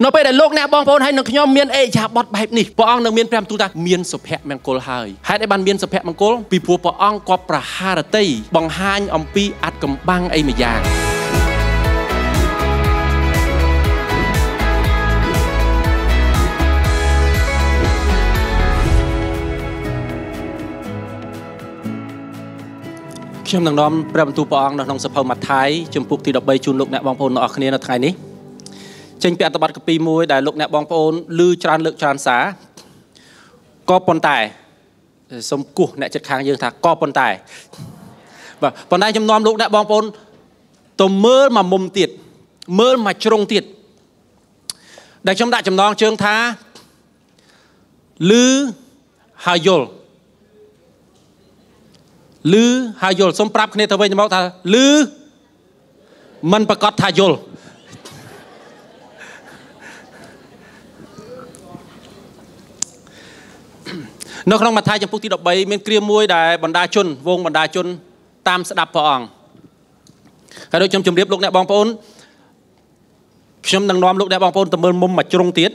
Nó bây giờ lúc nè bóng phôn hay nâng nhóm miên ế chá bọt bạp ní. Bỏ ông nâng miên prem tu ta miên sụp hẹp mạng côn hơi. Hãy để bàn miên sụp hẹp mạng côn. Vì bố bỏ ông có bà hà rà tây. Bằng hai ông pi át cầm băng ấy mà giang. Chúng nâng nông prem tu bỏ ông nâng sụp hầu mặt thái. Chúng phục thì đọc bây chung lúc nè bóng phôn nó ở khả nê nó thay ní. Chênh bẹt tập bạc kỳ mùi đại lục nẹ bóng phôn lưu tràn lượng tràn xá. Có bọn tài xong củ nẹ chất kháng dương thạc có bọn tài. Và bọn tài châm nóm lục nẹ bóng phôn tôm mơ mà mồm tiệt, mơ mà trông tiệt. Đại châm nóm chương thá lưu hà dôl. Lưu hà dôl xong prap khné thơ vây nhâm bóng thá lưu mân bà cót thá dôl. Nó không mà thay trong phút tí đọc bấy, mình kia mùi đại bọn đá chôn, vông bọn đá chôn tam sẽ đạp phỏ ổng. Cái đôi châm châm điếp lúc nẹ bóng phôn. Châm nâng nóm lúc nẹ bóng phôn tầm mơn mông mà trông tiết.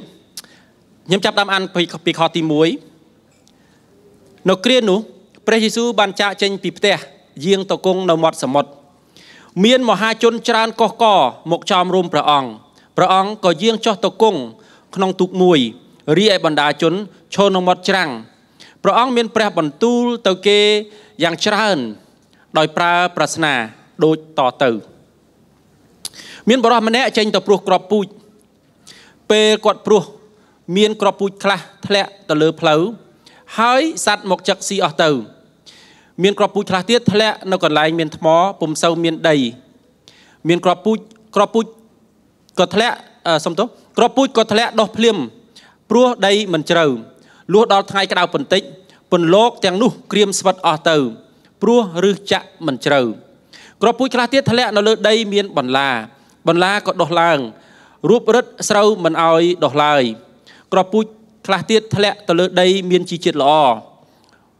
Nhưng chắp đám ăn bị khó tí mùi. Nó kia nụ, Pre Giê-xu bàn chạ chênh bí tế, riêng tổ cung nâu mọt sở mọt. Miên mò hai chôn tràn có cỏ, một chòm rùm bà ổng. Bà ổng có riêng cho tổ cung, nông tục mùi, riêng bọn đá chôn, chôn nông mọt trăng. Bà ông miên prep bằng tu tàu kê yang tràn đòi pra prasna đôi tỏ tử. Miên bà rõm nẹ chênh tàu pruh krop pui. Pê quạt pruh miên krop pui khla thlẹ tàu lơ phlau. Hơi sát mọc chật si ở tàu. Miên krop pui khla tiết thlẹ nó còn lại miên thmó bùm sâu miên đầy. Miên krop pui có thlẹ xong tốt. Krop pui có thlẹ đọc phliêm. Pruh đầy mình trầu. Lúc đó thay cái đào phần tích, phần lốt thằng nụ kriêm svat ở tàu, pruh rư chạ mình trầu. Còn bụi khá tiết thả nó lỡ đây miên bọn la có đọc làng, rút rứt sâu mình oi đọc lời. Còn bụi khá tiết thả lỡ đây miên chi chết lọ.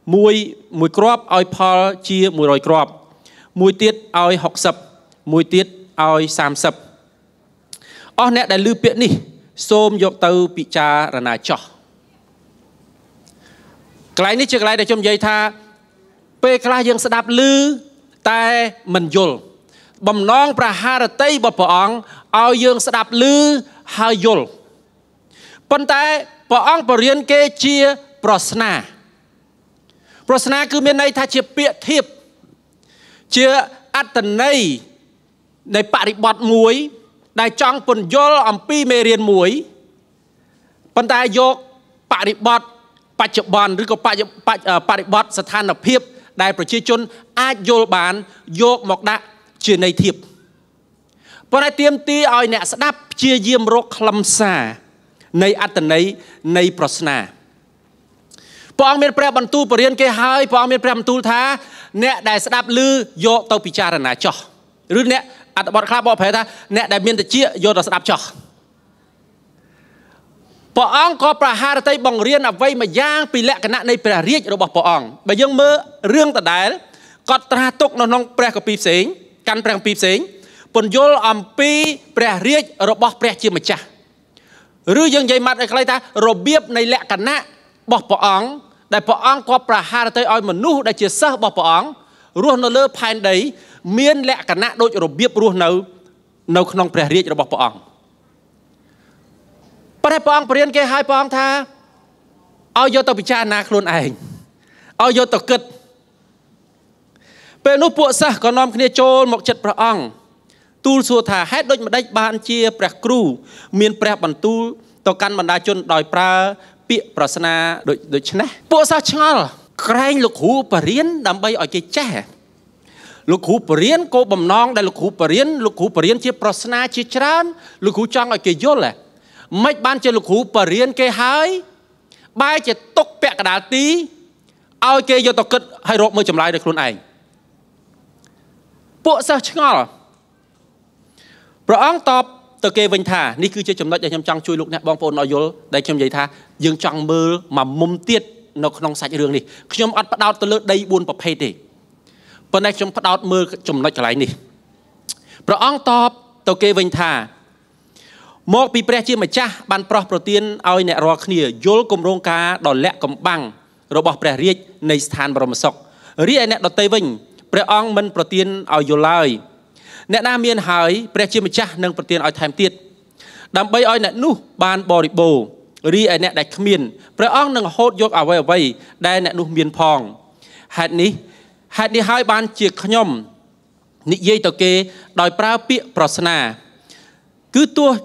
Mùi crop oi phó chia mùi rồi crop. Mùi tiết oi học sập, mùi tiết oi sam sập. Ở nẹ đại lưu biện đi, xôm dọc tàu bị cha rà nà chọ. Cái này chứ cái này để chôm dây tha. Pê cái này dân sẽ đạp lư tại mình dồn. Bầm nón bà hà rà tây bà bà ổng. Ôi dân sẽ đạp lư hà dồn. Bên tay bà ổng bà riêng kê chia prasna. Prasna cứ miền này tha chia bịa thiệp. Chia át tần này. Này bà đi bọt muối. Đại chong phần dồn ổng pi mê riêng muối. Bên tay dồn bà đi bọt. Bà chụp bọn rưu có bà địch bọt sở than nập hiếp. Đại bà chê chôn ách dô bán dô mọc đạc chê này thiệp. Bọn này tiêm tí oi nẹ sẽ đáp chê diêm rô khlam xa. Này át tần này, này bà sna. Bọn miền bà bàn tu bà riêng kê hơi, bọn miền bà bàn tu thá. Nẹ đại sẽ đáp lư dô tâu bì chá rà nà chó. Rưu nẹ, át bọn khá bọ phá thá. Nẹ đại miền tà chía dô tâu sẽ đáp chó. Bà ông có bà hà tây bỏng riêng ở vây mà giang bị lẹ cái nạn này bà riêng rồi bà ông. Bà dân mơ rương tà đáy có tra tục nó nông bà kịp xính. Căn bà kịp xính. Bọn dôl ẩm bì bà riêng rồi bà chìa mà chá. Rư dân dây mặt ở cái ta rồi biếp này lẹ cái nạn bà ông. Đại bà ông có bà hà tây oi mà nụ đại chìa sơ bà ông. Rùa nó lơ phán đấy miên lẹ cái nạn đôi rồi biếp rùa nó nông bà riêng rồi bà ông. Bọn này bọn bà riêng kê hai bọn tha. Ôi dô tao bị cha nạc luôn ảnh. Ôi dô tao cứt. Bên lúc bộ xa có nóm kia chôn một chất bà ông. Tùl xua thả hết đôi mà đách bàn chia bà cửu. Miên bà bàn tùl tao căn bàn đá chôn đòi bà bịa bà sna đôi chân này. Bộ xa chóng. Kranh lục hú bà riêng đám bây ở kia chá. Lục hú bà riêng cô bầm nong đại lục hú bà riêng chia bà sna chia trán. Lục hú chóng ở kia dô lè. Mạch ban chơi lục hú bà riêng kê hơi. Bài chơi tốc bẹ cả đá tí. Ôi kê dô tao cứt hay rộp mơ chầm lại được luôn ảnh. Bộ sao chứ ngọt. Bà ông tọp tao kê vinh thả. Ní cứ chơi chầm nọt dạy chăm chăng chui lục nẹ bóng phôn nói dô. Đây chầm dạy thả. Dương chăng mơ mà mông tiết. Nó không sạch rương đi. Chầm ọt bắt đọt tao lỡ đầy buôn bập hê đi. Bà này chầm bắt đọt mơ chầm nọt cả lại đi. Bà ông tọp tao kê vinh thả. Một bị pre chưa mà cha ban pro protein ao nẹt rò khnia yol cầm rong cá đòn lẹ cầm băng rồi bỏ pre riết nơi sàn bờ mực sọc riết nẹt đòn tây vinh pre ong men protein ao yol lai nẹt nam miền hải pre chưa mà cha nâng protein ao tham tiệt đam bay ao nẹt nu ban bò rịp bồ riết nẹt đạch miền pre ong nâng hốt yol ao vay vay đây nẹt nu miền phong hạt ní hai ban chiết nhom nị dây tàu kê đòi prao pịa prosna cứ tua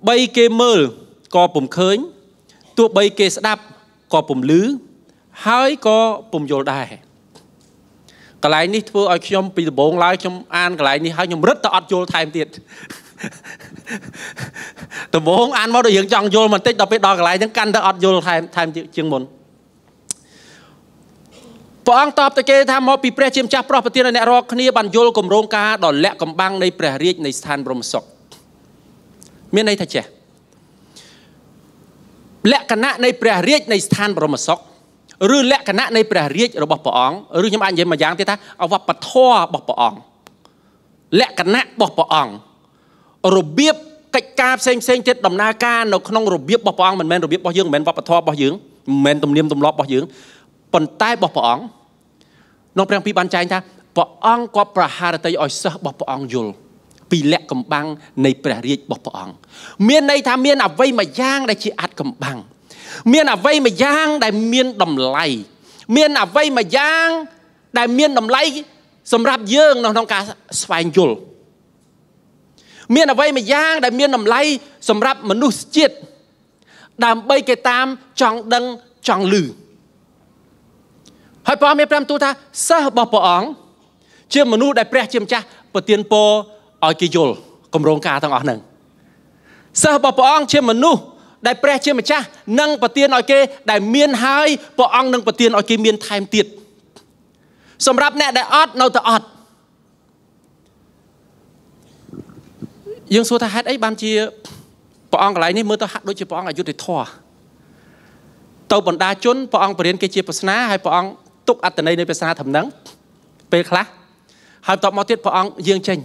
bay kê mơ co bùm khơi tua bay kê đáp co bùm lứ hai co bùm vô đài cái này ní thưa ai trong bị bồn lái trong an cái này ní hai nhom rất tọt vô thay tiệt tụi bồn an máu được hiện trong vô mình tích đọc biết đo cái này những căn tọt vô thay tiệt chương môn bọn tập tới kê tham mọt bị pre chiêm chạp pro protein này rò khnia bàn yol cầm rong cá đòn lẹ cầm băng này pre riết này sàn bờ mực sọc miền này thật chả lẹ canh nã này pre riết này sàn bờ mực sọc rư lẹ canh nã này pre riết rồi bọc bỏng rư nhóm anh vậy mà giang thế ta ao vấp bật thoa bọc bỏng lẹ canh nã bọc bỏng rồi biếp cách ca xem chết đầm na ca nó không rồi biếp bọc bỏng mình men rồi biếp bọc dương men vấp bật thoa bọc dương men tụm niêm tụm lọp bọc dương còn tai bọc bỏng nó phải bị ban trái ta bỏng qua prahara tây oi sơ bọc bỏng yul bị lẹ cầm băng này prahari bọc bỏng miền này tham miền à vây mà giang đại chỉ ạt cầm băng miền à vây mà giang đại miền đầm lầy miền à vây mà giang đại miền đầm lầy sầm rạp dương nó không cả svan yul miền à vây mà giang đại miền đầm lầy sầm rạp mà nút chết đàm bay cái tam tròn đằng tròn lử hai bà mẹ pram tu ta sơ bọc bỏng chưa mà nu đại pre chiêm cha bờ tiền po ở kỳ dồn cầm rong cá thằng ở nâng sơ bọc bỏng chưa mà nu đại pre chiêm cha nâng bờ tiền ở kê đại miên hai bỏng nâng bờ tiền ở kê miên thay tiệt sầm ráp nè đại ót nâu ta ót dương số ta hát ấy ban chia bỏng cái này ní mưa ta hát đối chia bỏng ở dưới để thò tàu bận đa chốn bỏng bờ tiền kê chia bờ sná hai bỏng tục ắt này bên xa thầm nắng, bên khá, hai tập máu tiết phong dương trình,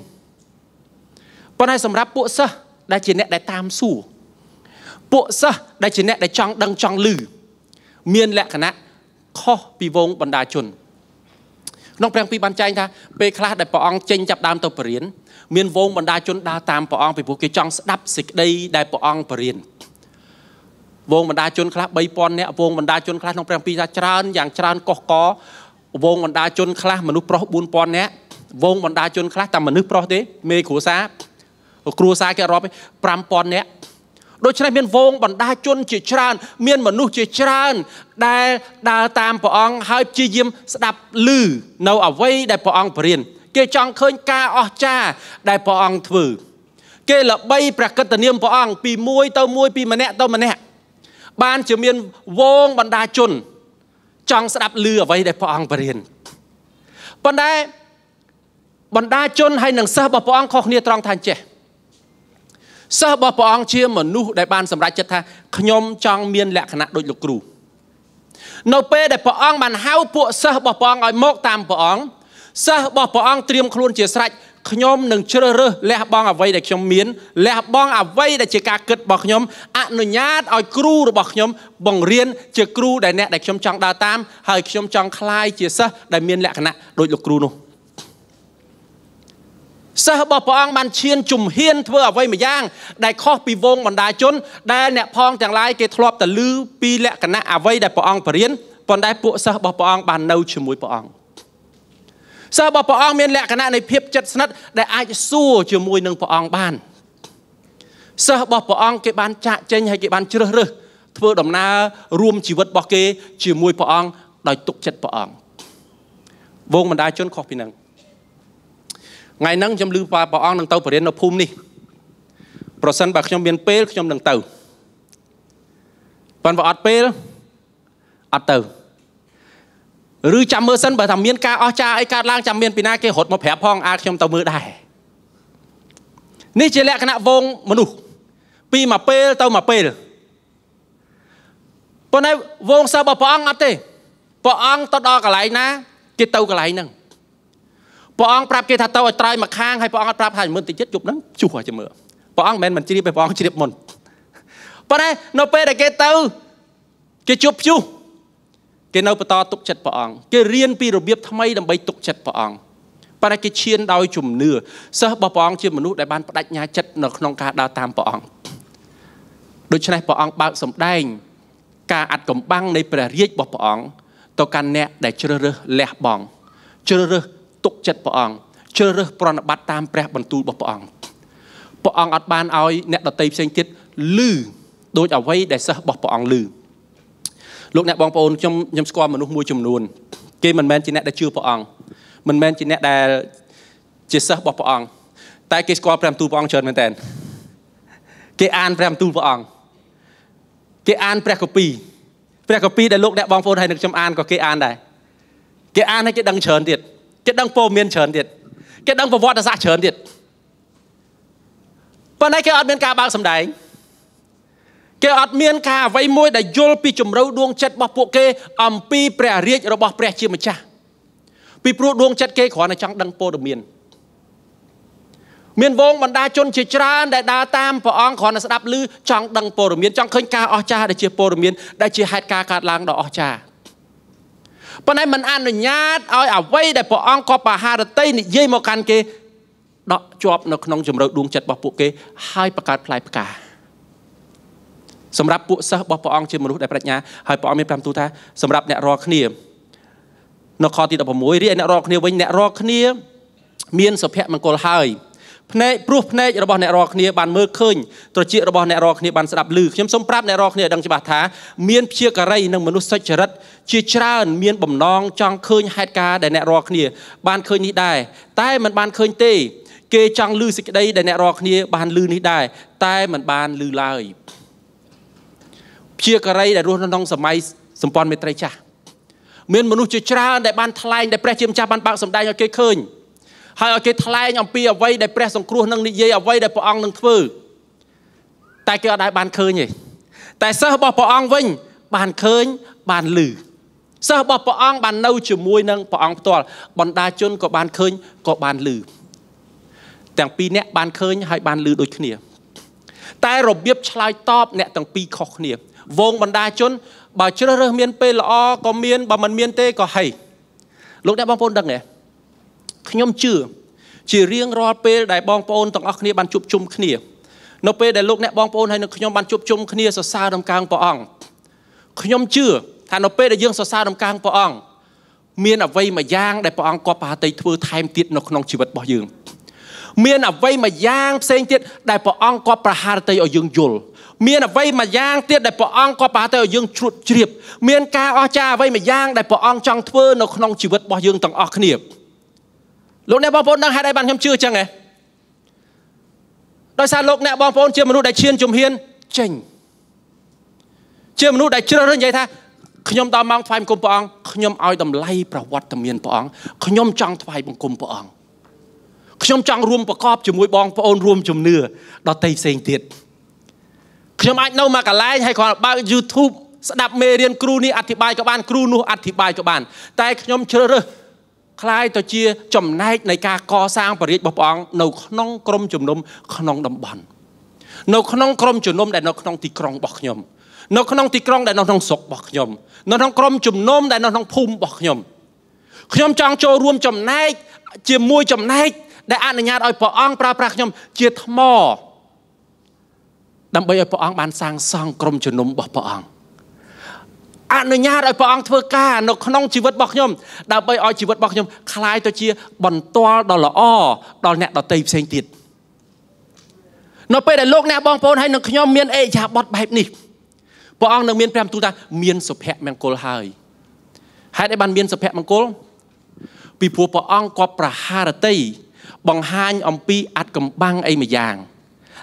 bọn hai sầm ráp bộ sơ đại chiến nẹt đại tam sủ, bộ sơ đại chiến nẹt đại trăng đằng trăng lử, miên lẹ cả nát, kho bị vong bận đá chồn, nông trang bị ban trai ta, bên khá đại phong trình chập đam tàu bền, miên vong bận đá chồn đa tam phong bị buộc cái trăng đắp xịt đây đại phong bền. Vong bần đa chôn khát bay pon nè, vong bần đa chôn khát nông trang pi ra tràn, dạng tràn có, vong bần đa chôn khát mà nút pro buôn pon nè, vong bần đa chôn khát tạm mà nút pro thế, mê cua sa cái rọp ấy, pram pon nè, đôi chân miên vong bần đa chôn chỉ tràn, miên mà nút chỉ tràn, đa tam pong hai chi diêm đạp lư, nâu ở vây đại pong bền, kê trong khơi ca o cha đại pong thử, kê là bay prakrit niệm pong pi muôi tao mà nè ban chứa miên vong bần đa chôn trong sẽ đạp lừa vậy để phong bền bần đa chôn hay nâng sơ bọc phong khó khăn trong thành trẻ sơ bọc phong chia mà nu đại ban sầm ra chất tha nhom trong miên lẹ khả đôi lục cừu nô pê để phong bàn hao bộ sơ bọc phong ở mốc tam phong sơ bọc phong tiêm khuôn chia sạch nhom nâng chơ rơ lẹ bong ở vậy để trong miên lẹ bong ở vậy để chỉ cả cật bọc nhom ăn nồi nhát ở kêu bọc nhom bằng riên chỉ kêu đại nẹt để trong trăng đa tam hơi trong trăng khai chỉ sơ đại miên lẹ khăn đôi lục kêu nô sơ bọc bong bàn chiên chùm hiên thưa ở vậy mà giang đại kho pi vong bàn đại chốn đại nẹt phong chẳng lai cái thọp tờ lư pi lẹ khăn ở vậy đại bọc bờ riên còn đại bộ sơ bọc bong bàn nâu chùm mũi bọc sơ bọc bỏng miên lẹ cái này phép chất nát để ai xua chiều mùi nâng bỏng bàn sơ bọc bỏng cái bàn chạ trên hay cái bàn chưa rơ thưa đồng na ruom chỉ vật bọc kê chiều mùi bỏng đòi tục chất bỏng vong mình đã chôn khó pin nâng ngày nâng trong lưu pha bỏng nâng tàu phải đến nó phum đi % bạc trong miền pê trong nâng tàu bàn vào ọt pê ọt tàu rư chạm mưa sân bởi thằng miên ca o cha ấy ca lang chạm miên pina kia hột một phép phong a trong tàu mưa đài ní chỉ lẽ cái nạ vong mà đủ pi mà pê tàu mà pê bọn này vong sao bà phong ăn thế phong tao đo cả lại na cái tàu cả lại nè phong prap kia thà tàu ở trai mà khang hay phong prap hay mượn tiền chết chụp nắng chua cho mưa Bóng mẹn mình chỉ đi bè bóng chỉ đi môn. Bọn này, nó bè đại kê tao. Kê chụp chú. Kê nâu bà to tục chật bóng. Kê riêng bì rô biếp thăm mây đầm bây tục chật bóng. Bọn này kê chiên đau chùm nửa. Sơ bà bóng chìa môn nút đại bàn bà đạch nhà chật nọc nông ca đào tam bóng. Đôi chân này bóng bác sống đành. Cả ạt cổng băng này bà riêng bóng. Tao ca nẹ để chơ rơ lẹ bóng. Chơ rơ tục chật bóng. Chơ rơ bọn bát tam bè bàn tu bóng. Bộ ông ọt bàn oi nét đọc tây tiết lư đôi ở vây để sơ bọc bộ ông lư. Lúc nét bóng bộ ông trong nhóm score mà nó mua chùm luôn. Khi mình men chỉ nét đã chưa bộ ông. Mình men chỉ nét đã chỉ sơ bọc bộ ông. Tại cái score prem tu bộ ông trơn mình tên. Cái an prem tu bộ ông. Cái an prem copy. Prem copy để lúc nét bóng bộ ông hay được trong an có cái an này. Cái an hay cái đăng trơn tiệt. Cái đăng phô miên trơn tiệt. Cái đăng phô vọt đã ra trơn tiệt. Bọn này kêu ọt miên ca bác xâm đáy. Kêu ọt miên ca vây môi đã dôl bì chùm râu đuông chất bọc bộ kê. Âm bì bè riêng rồi bọc bè chìa mà chá. Bì bố đuông chất kê khó này chẳng đăng bố được miên. Miên vông bọn đá chôn chìa tràn đại đá tam bỏ ong khó này sẽ đáp lư. Chẳng đăng bố được miên, chẳng khênh ca ọ chá để chìa bố được miên. Đại chìa hạt ca cát lang đó ọ chá. Bọn này mình ăn rồi nhát. Ôi à vây đại bỏ ong có bà hà rồi tây này dây màu can kê. Đó chọc nó không chùm râu đuông chất bọc bộ kê. Hai bà cát lại bà cát. Xong rạp bộ sơ bọc bộ ong trên một lúc đại bà đạch nha. Hai bà ong miên bà tu ta. Xong rạp nẹ rò khá nia. Nó khó tì đọc bà mối riêng nẹ rò khá nia. Vinh nẹ rò khá nia. Miên sập hẹn bằng cồn hơi. Pnei bruh pnei rồi bọc nẹ rò khá nia bàn mơ khênh. Rồi chị rồi bọc nẹ rò khá nia bàn sạp lư. Chúng xong rạp nẹ rò khá nia đăng chì bà thá. Miên chia cà rây nâng môn nút kê chăng lư xích đây để nẹ rò khnia bàn lư ní đài tai mình bàn lư lai chia cà rây để luôn nong sầm mai sầm pon mệt trai cha miền manu chia tra để bàn thay để pre chiêm cha bàn bạc sầm đai cho kê khơi hay kê thay nhom pi ở vây để pre sầm cua nâng ní dây ở vây để pọong nâng phư tai kê ở đai bàn khơi nhỉ tại sao bỏ pọong vinh bàn khơi bàn lư sao bỏ pọong bàn nâu chừa muôi nâng pọong to bàn đa chôn có bàn khơi có bàn lư. Tàng pi nẹ bàn khơi hay bàn lư đôi khnia. Tai rộp biếp chlai top nẹ tàng pi khó khnia. Vông bàn đa chôn, bà chứa rơ miên pê lọ, có miên, bà mần miên tê có hay. Lúc nẹ bong phôn đăng nè. Nhóm chư, chỉ riêng rò pê đại bong phôn tàng ọc khnia bàn chụp chung khnia. Nó pê đại lúc nẹ bong phôn hay nhóm bàn chụp chung khnia sọ xa đâm càng bọ ong. Nhóm chư, thà nó pê đại dương sọ xa đâm càng bọ ong. Miên ở vây mà giang đại bọ ong có bà tây thưa time tiết nó không chỉ vật bọ dương. Miền ở vây mà giang sen tiết đại bỏ ong có bà hà tây ở dương dồn. Miền ở vây mà giang tiết đại bỏ ong có bà tây ở dương chuột triệp. Miền ca o cha vây mà giang đại bỏ ong trong thưa nó không chỉ vượt bỏ dương tầng o khniệp. Lúc này bom phun đang hai đại bàn không chưa chăng này. Đôi sao lúc này bom phun chưa một đại chiên chùm hiên chỉnh. Chưa một đại chưa đơn giản tha. Khom đào mang phai cùng bỏ ong khom ao đầm lay bảo vật tầm miền bỏ ong khom trong phai bằng cùng bỏ ong. Trong trang rùm bà cóp chùm mùi bóng bà ôn rùm chùm nửa. Đó tây xênh tiết. Trong anh nâu mà cả lãnh hay còn bà YouTube. Sẽ đạp mê riêng cửu ní ạt thị bài các bạn. Cửu nụ ạt thị bài các bạn. Tại nhóm chơ rơ. Khai tòa chia chùm nách này ca co sang bà riêng bà bóng. Nâu khóng crom chùm nôm khóng đâm bắn. Nâu khóng crom chùm nôm để nó khóng tì krong bọc nhầm. Nâu khóng tì krong để nó khóng sọc bọc nhầm. Nâu khóng crom chùm nôm để nó khóng phùm bọc nhầm. Khóng trang cho rùm chùm nách chia môi chùm nách. Để anh ở nhà ôi bỏ ong pra nhóm chia thăm mò. Đâm bây ôi bỏ ong bán sang sang crom cho nông bỏ ong. Anh ở nhà ôi bỏ ong thơ ca nó không chỉ vứt bọc nhóm. Đâm bây ôi chỉ vứt bọc nhóm khai tôi chia bần toa đó là o. Đó nẹ đó tây xanh tiệt. Nó bây để lúc nẹ bóng phôn hay nó nhóm miên ê giá bọt bạp nịp. Bỏ ong nó miên prem tu ta miên sụp hẹ mẹng côn hơi. Hãy để bàn miên sụp hẹ mẹng côn. Vì phù bỏ ong có pra hà tây. Bằng hai ông pi ạt cầm băng ấy mà giàng.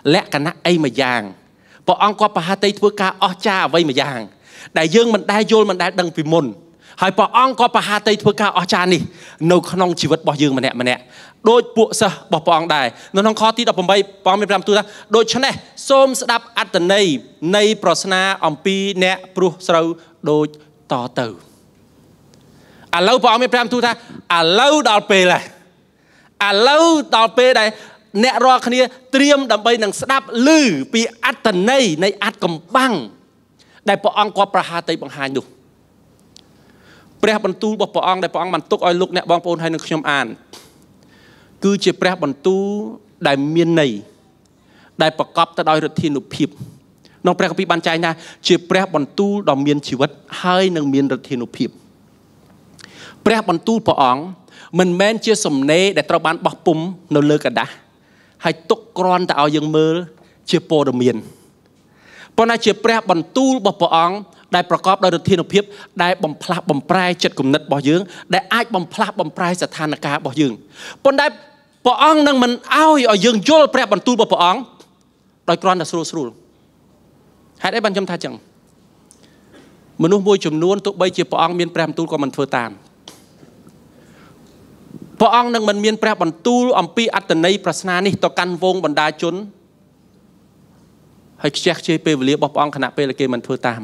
Lẽ cả nát ấy mà giàng. Bọn ông có bà tây thua ca o cha ở vây mà giàng. Đại dương mình đai vô mình đai đăng phì môn. Hỏi bọn ông có bà tây thua ca o cha này. Nâu không chỉ vật bỏ dương mà nẹ. Đôi bộ sơ bỏ bọn đài. Nó không khó tí đọc bằng bây bọn mình làm tôi ra. Đôi chân này xôm sẽ đáp ạt tần này. Này bỏ xa ông pi nẹ brụ sâu đôi to tử. À lâu bọn mình làm tôi ra. À lâu đọc bề là. À lâu đọc bê đây nẹ ro khné triêm đầm bay nằng đáp lư pi át tần nay nay át cầm băng đại bỏ ông qua praha tây bằng hai nhụcព្រះ បន្ទូល របស់ ព្រះ អង្គ ដែល ព្រះ អង្គ បាន ទុក ឲ្យ លោក អ្នក បង ប្អូន ហើយ និង ខ្ញុំ អាន គឺជា ព្រះ បន្ទូល ដែល មាន ន័យ ដែល ប្រកប ទៅ ដោយ ឫទ្ធានុភាព ក្នុង ព្រះ គម្ពីរ បាន ចែង ថា ជា ព្រះ បន្ទូល ដ៏ មាន ជីវិត ហើយ និង មាន ឫទ្ធានុភាព ព្រះ បន្ទូល ព្រះ អង្គ មិន មែន ជា សំណេរ ដែល ត្រូវ បាន បោះ ពុំ នៅ លើ កដាស់ ហើយ ទុក គ្រាន់ តែ ឲ្យ យើង មើល ជា ព័ត៌មាន ប៉ុន្តែ ជា ព្រះ បន្ទូល របស់ ព្រះ អង្គដែលប្រកបដោយឫទ្ធានុភាពដែលបំផ្លាស់បំប្រែចិត្តគំនិតរបស់យើងដែលអាចបំផ្លាស់បំប្រែស្ថានភាពរបស់យើងប៉ុន្តែព្រះអង្គនឹងមិនឲ្យយើងយល់ព្រះបន្ទូលរបស់ព្រះអង្គដោយគ្រាន់តែស្រួលហេតុអីបានខ្ញុំថាចឹងមនុស្សមួយចំនួនទោះបីជាព្រះអង្គមានព្រះបន្ទូលក៏មិនធ្វើតាមព្រះអង្គនឹងមិនមានព្រះបន្ទូលអំពីអត្តន័យប្រស្នានេះទៅកាន់វងបណ្ដាជនហើយខ្ជះខ្ជាយពេលវេលារបស់ព្រះអង្គខណៈពេលគេមិនធ្វើតាម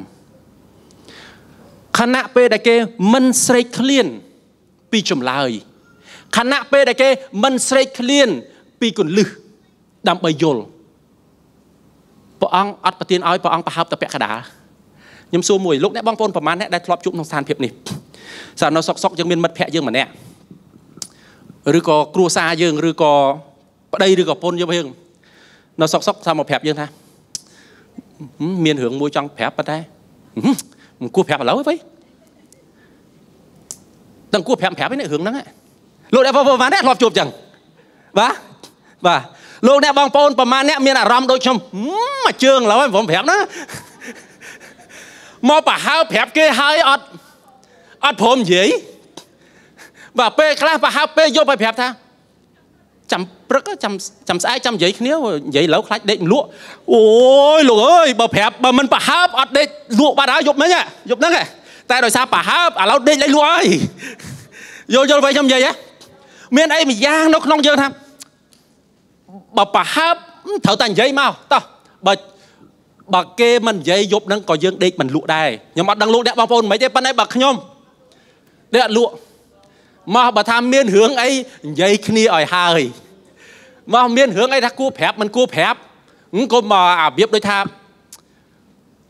ខណៈពេលដែលគេមិនស្រេកឃ្លានពីចម្លើយខណៈពេលដែលគេមិនស្រេកឃ្លានពីគន្លឹះដើម្បីយល់ព្រះអង្គអត់ប្រទានឲ្យព្រះអង្គប្រហើបតែពាក់កណ្ដាលខ្ញុំសួរមួយលោកអ្នកបងប្អូនប្រមាណអ្នកដែលធ្លាប់ជួបក្នុងស្ថានភាពនេះសារនៅសុកយើងមានមិត្តភ័ក្តិយើងម្នាក់ឬក៏គ្រួសារយើងឬក៏ប្តីឬក៏ប្រពន្ធយើងនៅសុកថាមកប្រាប់យើងថាមានរឿងមួយចង់ប្រាប់ប៉ុន្តែមិនគួរប្រាប់ឥឡូវទេតាំងគួរប្រាប់ឯនេះរឿងហ្នឹងលោកអ្នកបងប្អូនប្រមាណអ្នកធ្លាប់ជួបចឹងបាទលោកអ្នកបងប្អូនប្រមាណអ្នកមានអារម្មណ៍ដូចខ្ញុំមកជើងឥឡូវខ្ញុំប្រាប់ណាមកបើហៅប្រាប់គេហើយអត់ព្រមនិយាយបាទពេលខ្លះបើហៅពេលយប់ឲ្យប្រាប់ថាចាំព្រឹកចាំស្អែកចាំនិយាយគ្នានិយាយឡូវខ្លាចដេកលក់អូយលោកអើយបើប្រាប់បើមិនប្រហើបអត់ដេកលក់បាត់ហើយយប់មិញយប់ហ្នឹងតែដោយសារប្រហើបឥឡូវដេកលេងលក់ហើយយល់វិញខ្ញុំនិយាយមានអីម្យ៉ាងនៅក្នុងយើងថាបើប្រហើបត្រូវតែនិយាយមកតោះបើគេមិននិយាយយប់ហ្នឹងក៏យើងដេកមិនលក់ដែរខ្ញុំអត់ដឹងលោកអ្នកបងប្អូនមិនទេប៉ុន្តែបើខ្ញុំដេកអត់លក់មកបើថាមានរឿងអីនិយាយគ្នាឲ្យហើយមកមានរឿងអីថាគួរប្រាប់មិនគួរប្រាប់ក៏មកអារបៀបដូចថា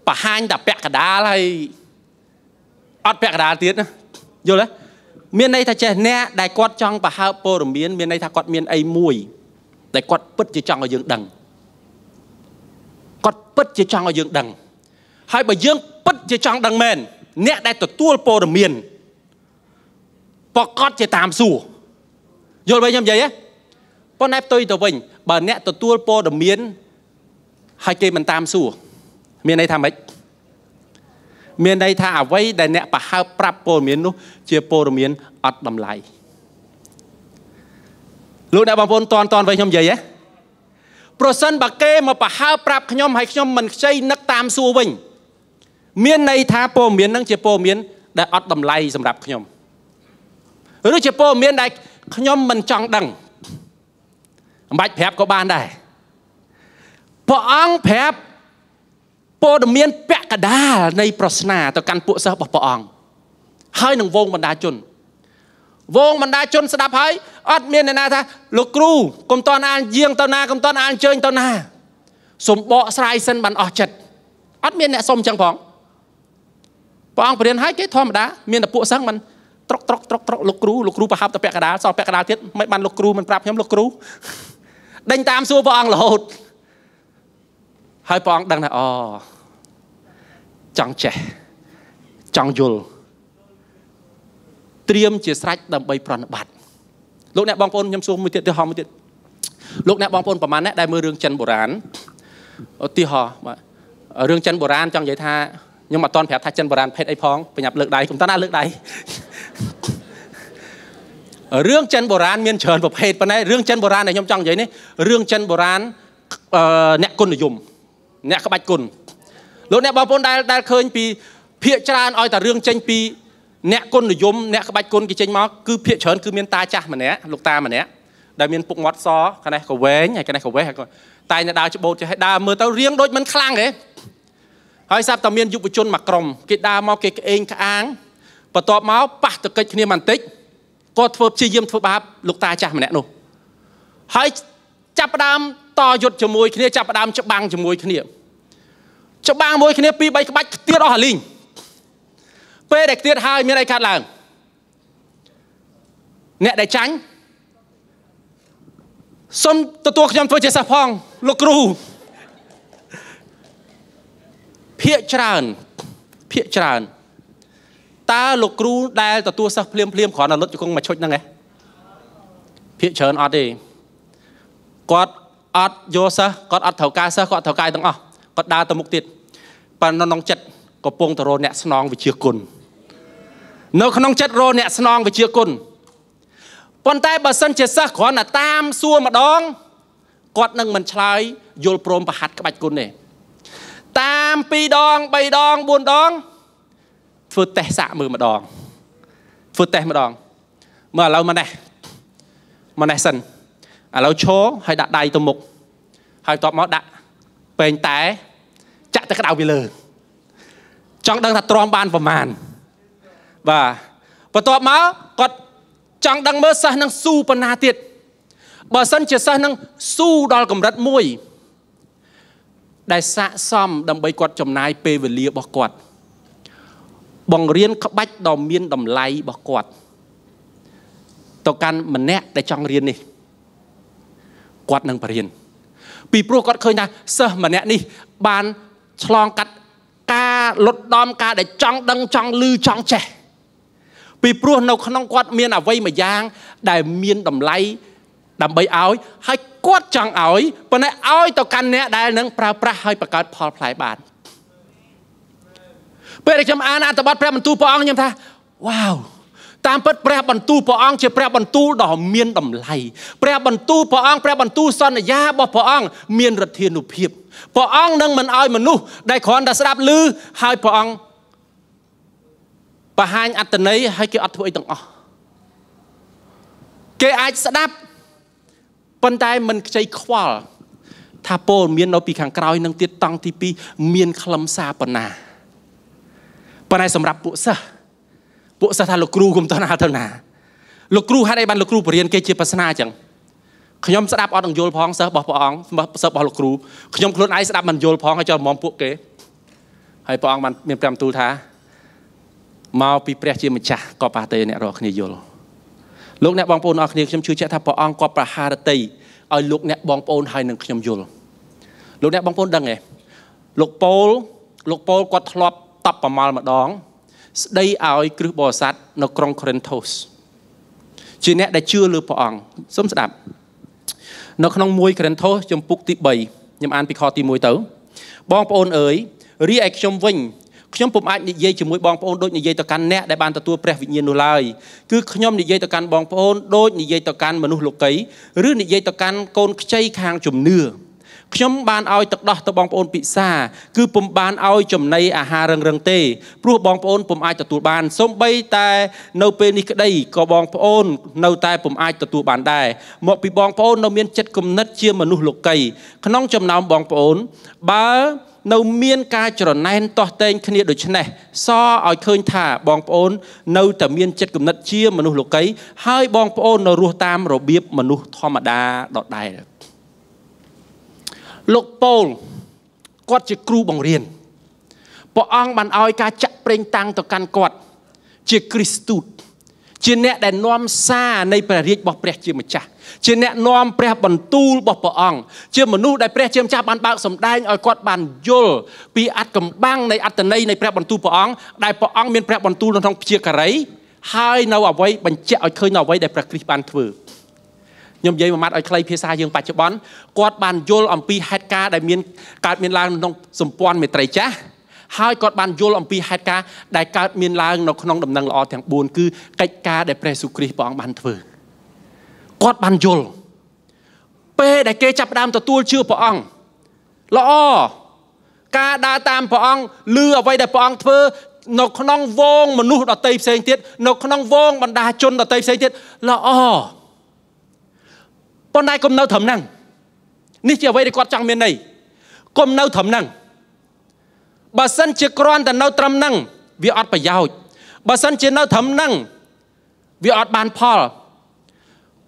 បរហាញតែពាក់កដាលហើយអត់ពាក់កដាលទៀតណាយល់ទេមានន័យថាចេះអ្នកដែលគាត់ចង់ប្រហើបព័ត៌មានមានន័យថាគាត់មានអីមួយដែលគាត់ពិតជាចង់ឲ្យយើងដឹងគាត់ពិតជាចង់ឲ្យយើងដឹងហើយបើយើងពិតជាចង់ដឹងមែនអ្នកដែលទទួលព័ត៌មានប្រកាសជាតាមសួរយល់វិញខ្ញុំនិយាយហ៎ប៉ុន្តែផ្ទុយទៅវិញបើអ្នកទទួលព័ត៌មានហើយគេមិនតាមសួរមានន័យថាម៉េចមានន័យថាអ្វីដែលអ្នកប្រហើបប្រាប់ព័ត៌មាននោះជាព័ត៌មានអត់តម្លៃលោកអ្នកបងប្អូនតន់វិញខ្ញុំនិយាយហ៎ប្រសិនបើគេមកប្រហើបប្រាប់ខ្ញុំហើយខ្ញុំមិនខ្ចីនឹកតាមសួរវិញមានន័យថាព័ត៌មាននឹងជាព័ត៌មានដែលអត់តម្លៃសម្រាប់ខ្ញុំឬជាព័ត៌មានដែលខ្ញុំមិនចង់ដឹងអំបាច់ប្រាប់ក៏បានដែរព្រះអង្គប្រាប់ព័ត៌មានពាក់កណ្ដាលនៃប្រស្នាទៅកាន់ពួកសិស្សរបស់ព្រះអង្គហើយនឹងវងបណ្ដាជនស្ដាប់ហើយអត់មានអ្នកណាថាលោកគ្រូកុំតន់អានយាងទៅណាកុំតន់អានជើញទៅណាសូមបកស្រាយសិនបានអស់ចិត្តអត់មានអ្នកសុំចឹងផងព្រះអង្គប្រៀនហើយគេធម្មតាមានតែពួកសិស្សមិនត្រកលោកគ្រូប្រហាប់ទៅពាក់កណ្ដាលសោះពាក់កណ្ដាលទៀតមិនបានលោកគ្រូមិនប្រាប់ខ្ញុំលោកគ្រូដេញតាមសួរព្រះអង្គរហូតហើយព្រះអង្គដឹងថាអូចង់ចេះចង់យល់ត្រៀមជាស្រេចដើម្បីប្រណិប័តលោកអ្នកបងប្អូនខ្ញុំសួរមួយទៀតឧទាហរណ៍មួយទៀតលោកអ្នកបងប្អូនប្រមាណអ្នកដែលមើលរឿងចិនបុរាណឧទាហរណ៍បាទរឿងចិនបុរាណចង់និយាយថាខ្ញុំអត់ទាន់ប្រាប់ថាចិនបុរាណភេទអីផងប្រញាប់លើកដៃខ្ញុំតាំងណាលើកដៃរឿងចិនបុរាណមានច្រើនប្រភេទប៉ុន្តែរឿងចិនបុរាណដែលខ្ញុំចង់និយាយនេះរឿងចិនបុរាណអ្នកគុណនិយមអ្នកក្បាច់គុណលោកអ្នកបងប្អូនដែលឃើញពីភាគច្រើនឲ្យតែរឿងចេញពីអ្នកគុណនិយមអ្នកក្បាច់គុណគេចេញមកគឺភាគច្រើនគឺមានតាចាស់ម្នាក់លោកតាម្នាក់ដែលមានពុកមាត់សខ្នេះក៏វែងហើយខ្នេះក៏វែងហើយតែនៅដើរច្បូតចេះឲ្យដើរមើលទៅរៀងដូចមិនខ្លាំងទេហើយស្រាប់តែមានយុវជនមួយក្រុមគេដើរមកគេក្អេងក្អាងបន្ទាប់មកប៉ះទង្គិចគ្នាបន្តិចគាត់ធ្វើព្យាយាមធ្វើបាបលោកតាចាស់ម្នាក់នោះហើយ Chắp đám to dột cho môi kia, chắp đám chắp băng cho môi kia. Chắp băng môi kia, pi bay các bách tiết đó hả linh. Pê đẹp tiết hai miếng này khát làm. Nẹ để tránh. Xôn tụi tôi nhằm tôi chế xa phong, lục rù. Phía tràn ta lục rù đai tụi tôi xa phim khó là lốt cho con mà chốt năng nghe. Phía tràn ọt đi. Cót ọt vô xa, cót ọt thảo ca xa, cót thảo ca tăng ọ. Cót đa tụi mục tiệt. Bà nông chật có bông tụi rô nẹ xa nông với chìa côn. Nó nông chật rô nẹ xa nông với chìa côn. Bọn tay bà sân chế xác khó là tam xua mà đón. Cót nâng mình cháy dồn bồm bà hạt các bạch côn này. Tam pi đón, bay đón, buôn đón. Phương tè xạ mưu mà đón. Phương tè mà đón. Mà lâu mà nè. Mà nè sân. À lâu chố hay đặt đầy tùm mục. Hay tọp mót đặt. Bên té. Chạy tới cái đảo bì lờ. Trong đăng thật tròn bàn vào màn. Và tọp mót. Cót chẳng đăng mơ xa năng su bà nà tiệt. Bà sân chế xa năng su đo cầm rắt mùi. Đại xã xóm đâm bấy quạt chồng nai pê về lia bỏ quạt. Bằng riêng khắp bách đò miên đầm lay bỏ quạt. Tàu căn mà nét để chong riêng đi. Quạt năng bà riêng. Vì bố quạt khơi nha sơ mà nét đi. Bàn chlong cắt ca lột đom ca để chong đăng chong lư chong trẻ. Vì bố nó không quát miên à vây mà giang. Đại miên đầm lay đầm bấy áo. Hay quát chẳng áo. Bởi này áo tàu căn nè. Đại nâng pra pra hơi bà gọt phó phái bàn. Bởi này chấm án án tàu bắt pra bần tu bỏ ong nhầm tha. Wow. Tam bất pra bần tu bỏ ong chế pra bần tu đỏ miên đầm lay. Pra bần tu bỏ ong pra bần tu son là giá bỏ bỏ ong. Miên rật thiên nụ phiếp. Bỏ ong nâng mình oi mà nụ. Đại khóa đã sạp lư. Hai bỏ ong. Bà hai anh tần ấy hay kêu ạch thua ấy tầng ọ. Kê ai sẽ đáp. Bên tay mình cháy khóa. Tha bố miên nó bị kháng kháu nâng tiết tăng tí bí. Miên khám xa bà nà. Bà này xâm rạp bộ xa. Bộ xa tha lục rù gồm tòa nà thơ nà. Lục rù hát ai bàn lục rù bà riêng kê chê bà xa nà chẳng. Khởi nhóm sẽ đáp ọ đằng dôl phong xa bỏ bà ong. Xa bỏ lục rù. Khởi nhóm khuôn ai sẽ đáp bàn dôl phong hay cho mong bộ kế. Hay bà ong bàn miên bàm tù thá. Màu bị bạc chìa mình chả có bà tây nẹ rõ khả nì dồn. Lúc nẹ bóng bóng ổn khả nì khả nì khả nì khả nì có bà hà rà tây. Ở lúc nẹ bóng bóng hay nâng khả nì dồn. Lúc nẹ bóng bóng đăng nghe. Lúc bóng có thọp tập bà màu mà đón. Đây áo cứ bò sát nó krong Kôrin Thôs. Chỉ nẹ đã chưa lưu bóng ổn. Xâm sạch đạp. Nó khả nông mùi Kôrin Thôs châm búc tí bầy. Nhưng anh bị khó tí mùi tấu. Bóng bóng ới. Rí ạc châm vinh. Chúng tôi đã dạy cho mỗi bóng bóng đôi như dạy tàu canh nét để bàn tàu tùa bạc vị nhiên nụ lời. Cứ nhóm dạy tàu canh bóng bóng đôi như dạy tàu canh mà nụ lục cấy. Rứ như dạy tàu canh con cháy kháng chùm nưa. Chúng bàn oi tạc đọc tàu bóng bóng bị xa. Cứ bóng bàn oi chùm này à hà rừng rừng tê. Bố bóng ai tàu tùa bàn. Xong bây ta nâu bên đi cái đây có bóng bóng nâu ta bóng ai tàu tùa bàn đài. Một bị bóng bóng nâu miên chất cùng nất chia mà nụ lục cấy. Khóng chùm nào bóng bóng bá. Nâu miên ca trở nên tỏa tên khá nhiệt đối chân này. So ỏi khơi thả bóng bóng nâu tả miên chất cầm nất chia mà nụ lục ấy. Hai bóng bóng nâu ruột tam rồi biếp mà nụ thoa mà đá đọt đài. Lục bóng quát chìa cửu bóng riêng. Bóng ong bàn oi ca chạm bệnh tăng tỏa căn quát. Chìa Christus. Chìa nẹ đàn nôm xa nây bà riêng bóng bóng chìa mà chạc. Chỉ nẹ nòm bè bần tu bọc bọc ọng. Chỉ mà nụ đại bè chìm cha bàn bạc xâm đanh. Ở quát bàn dôl. Bị át cầm băng này át tần này bè bần tu bọc ọng. Đại bọc ọng miên bè bần tu nông thông chìa cả rấy. Hai nào ở vây bần chẹ ở khơi nào vây đại bè kri bàn thử. Nhưng dây mà mắt ở khlây phía xa dương bạc chụp bón. Quát bàn dôl ổng bì hạt ca đại miên. Cát miên lang nông xâm bón mê trầy chá. Hai quát bàn dôl ổng bì hạt ca. Đại cát miên lang nông đầm năng lọ thằng buồn cứ cách ca đại bè su kri bọc bàn thử. Quát bàn dôl. Pê đại kê chạp đam tàu tuôn chưa bỏ ong. Lọ. Ca đa tam bỏ ong. Lư ở vây đại bỏ ong thơ. Nó khăn nông vông mà nụ đỏ tây xe anh tiết. Nó khăn nông vông mà đá chôn đỏ tây xe anh tiết. Lọ. Bọn này cũng nâu thẩm năng. Nít chìa vây đại quát trăng miền này. Cũng nâu thẩm năng. Bà sân chìa con tàn nâu trâm năng. Vì ọt bà giàu. Bà sân chìa nâu thẩm năng. Vì ọt bàn phò.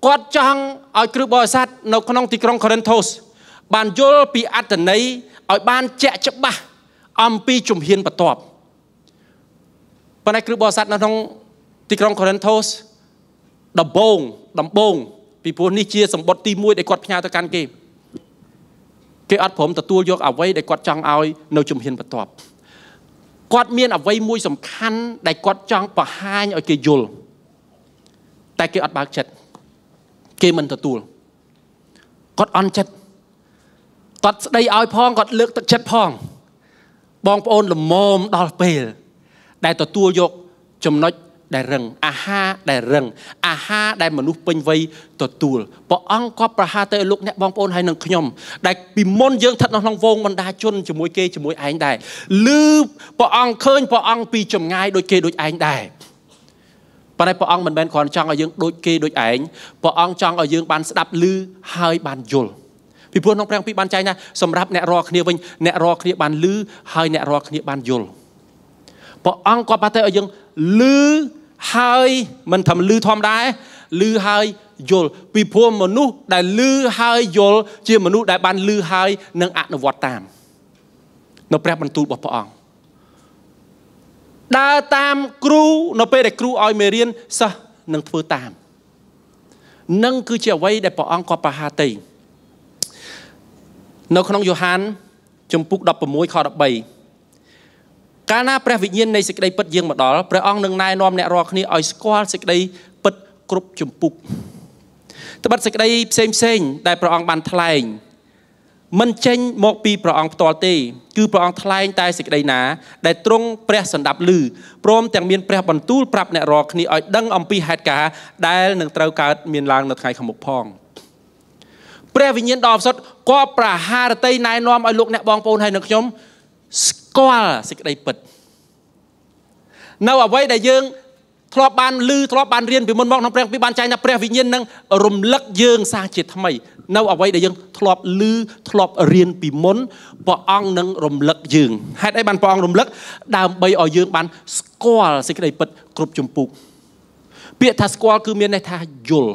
quát chăng ở cứ bò sát nấu con ông thì con Kôrin Thô bàn vô bị ăn tận ấy ở ban chẹ chấp ba âm pi chủng hiền bật tọp ban này cứ bò sát nấu con thì con Kôrin Thô đầm bông vì bố ni chia sầm bọt ti muôi để quát nhau tới can kì cái ăn phom tự tua vô ở vây để quát chăng ơi nấu chủng hiền bật tọp quát miên ở vây muôi sầm khăn để quát chăng và hai ở cái dồn tại cái ăn bạc chật kê mình tự tuôn cót ăn chật cót đây ao phong cót lược tự chật phong bong ôn lùm mồm đòi bể đại tự tuôn dọc chấm nói đại rừng aha đại mà núp bên vây tự tuôn bỏ ăn cóp bà ha tới lúc nẹt bong ôn hay nâng nhom đại bị môn dương thật nó long vong mình đa chôn chấm môi kê chấm môi ánh đại lư bỏ ăn khơi bỏ ăn pi chấm ngay đôi kê đôi ánh đại bà này bọn ông mình bên còn chọn ở dương đôi kê đôi ảnh bọn ông chọn ở dương bàn đạp lư hai bàn dồn vì buồn ông đang bị bàn chay nha sầm ráp nẹt rò khné vinh nẹt rò khné bàn lư hai nẹt rò khné bàn dồn bọn ông qua ba tay ở dương lư hai mình thầm lư thom đá lư hai dồn vì buồn mình nu đại lư hai dồn chia mình nu đại bàn lư hai nâng ạt nó vọt tam nó bẹp bàn tu bọn ông đa tam kru nó pe để kru oi mê riêng sa nâng thưa tam nâng cứ chiều vây để bỏ ăn qua pa hà tây nó không Yohan chấm puk đập vào mũi kho đập bầy cá na pre vị nhiên này sẽ đây bật riêng một đó pre ong nâng nai nom nẹt rock này oi squall sẽ đây bật group chấm puk từ bật sẽ đây xem đại pre ong bàn thay mình chênh một bì bỏ ong tỏa tê cứ bỏ ong thay tay sẽ đây ná để trung pre sẵn đạp lư brom tàng miên pre bần tu prap nẹ rò khní oi đăng ông bì hạt cá đài nâng trao cá miên lang nâng khai khám một phong pre vì nhiên đọc sốt có pra hà tây nai nom oi lúc nẹ bong bôn hay nâng nhóm squall sẽ đây bật nào ở vây đại dương thọ ban lư thọ ban riêng vì môn mong nông pre vì ban chay nè pre vì nhiên nâng rùm lắc dương xa chết tham mày nâu ở đây để dân thọp lư thọp riêng vì môn bỏ ong nâng rùm lắc dương hết đấy bàn bỏ ong rùm lắc đàm bay ở dương bàn squall sẽ cái bật cột chấm puk biết thà squall cứ miền này thà jol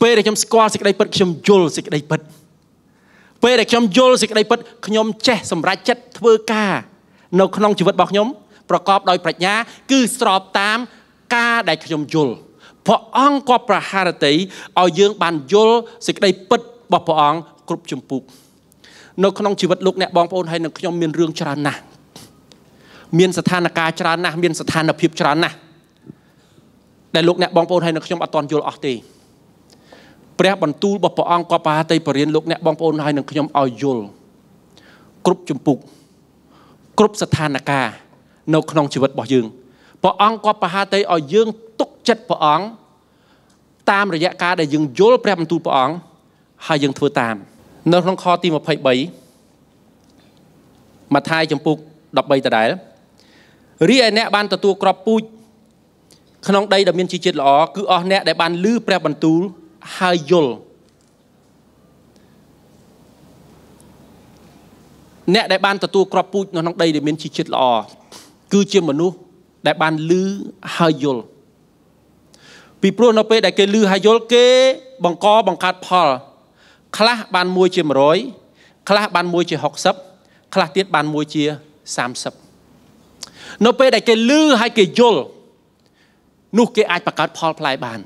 p để chấm squall sẽ cái bật chấm jol sẽ cái bật p để chấm jol sẽ cái bật nhóm che sầm ra chất thưa ca nâu không chỉ vật bọc nhóm ประกอบដោយប្រាជ្ញាគឺស្របតាមការដែលខ្ញុំយល់ព្រះអង្គក៏ប្រហារតីឲ្យយើងបានយល់សេចក្តីពិតរបស់ព្រះអង្គគ្រប់ចម្ពោះ nô khôn chịu vật bỏ dương bỏ ăn qua pa ha tây ở dương túc chất bỏ ăn tam rồi dạ ca để dương dối prem tu bỏ ăn hai dương thưa tam nô khôn kho tim một phẩy bảy mà thai chấm puk đập bay từ đấy riêng nè ban từ tu crop puk khôn đây là miền chi chết lỏ cứ ở nè để ban lư prem ban tu hai dối nè để ban từ tu crop puk nô khôn đây là miền chi chết lỏ cứ chia một nút đại ban lư hai dồn vì pro nó pe đại kê lư hai dồn kê bằng co bằng cát pol khla ban môi chia một rối khla ban môi chia học sấp khla tiết ban môi chia sam sấp nó pe đại kê lư hai kê dồn nút kê ai bằng cát pol play ban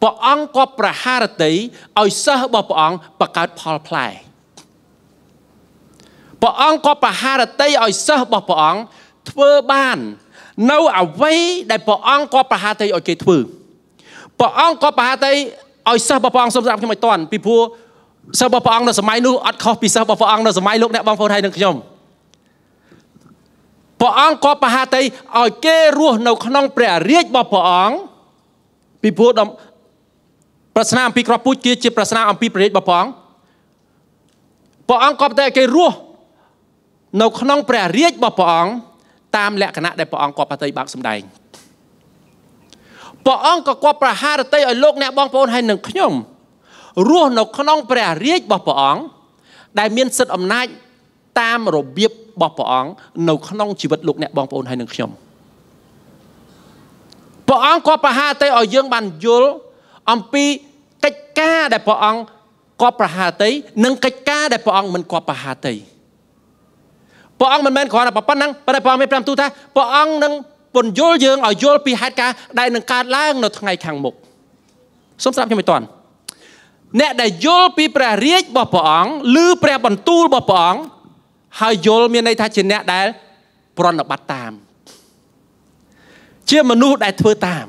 bỏ ăn co pra hà tây oi sơ bỏ ăn bằng cát pol play bỏ ăn co pra hà tây oi sơ bỏ ăn thưa ban nâu ở vây đại bỏ ăn qua bà hà tây ở cái thưa bỏ ăn qua bà hà tây ở sao bà ăn xong ra cái mày toàn bị phu sao bà ăn nó sao mai nu ăn khóc bị sao bà ăn nó sao mai lúc nãy băng phôi hay được không bỏ ăn qua bà hà tây ở cái ruộng nâu non bẻ riết bà ăn bị phu đầm prasna ampi crop put kia chỉ prasna ampi bẻ riết bà ăn qua đây cái ruộng nâu non bẻ riết bà ăn tam lẽ cái nát đại bỏ ăn cọp tây bạc sầm đài bỏ ăn cọp bà hà tây ở lục nè băng phôi hay nâng nhom ruộng nọc khăn bè riết bỏ ăn đại miên sật âm nai tam rồi biếp bỏ ăn nọc khăn chỉ vật lục nè băng phôi hay nâng nhom bỏ ăn cọp bà hà tây ở dương bàn dul Ông pi cách ca đại bảo ông có bà hà tây, nâng cách ca đại bảo ông mình có bà hà tây. Bảo ông mình men khó là bảo năng, bà đại bảo ông mình làm tu tha. Bảo ông nâng bồn dối dương ở dối pi hát ca đại nâng ca lang nó ngày càng mục. Sống sắp cho mấy toàn. Nè đại dối pi bà riết bảo ông, lư bà bẩn tu bảo ông. Hai dối miền này tha trên nè đại bồn nó bắt tam. Chia mà nụ đại thưa tam.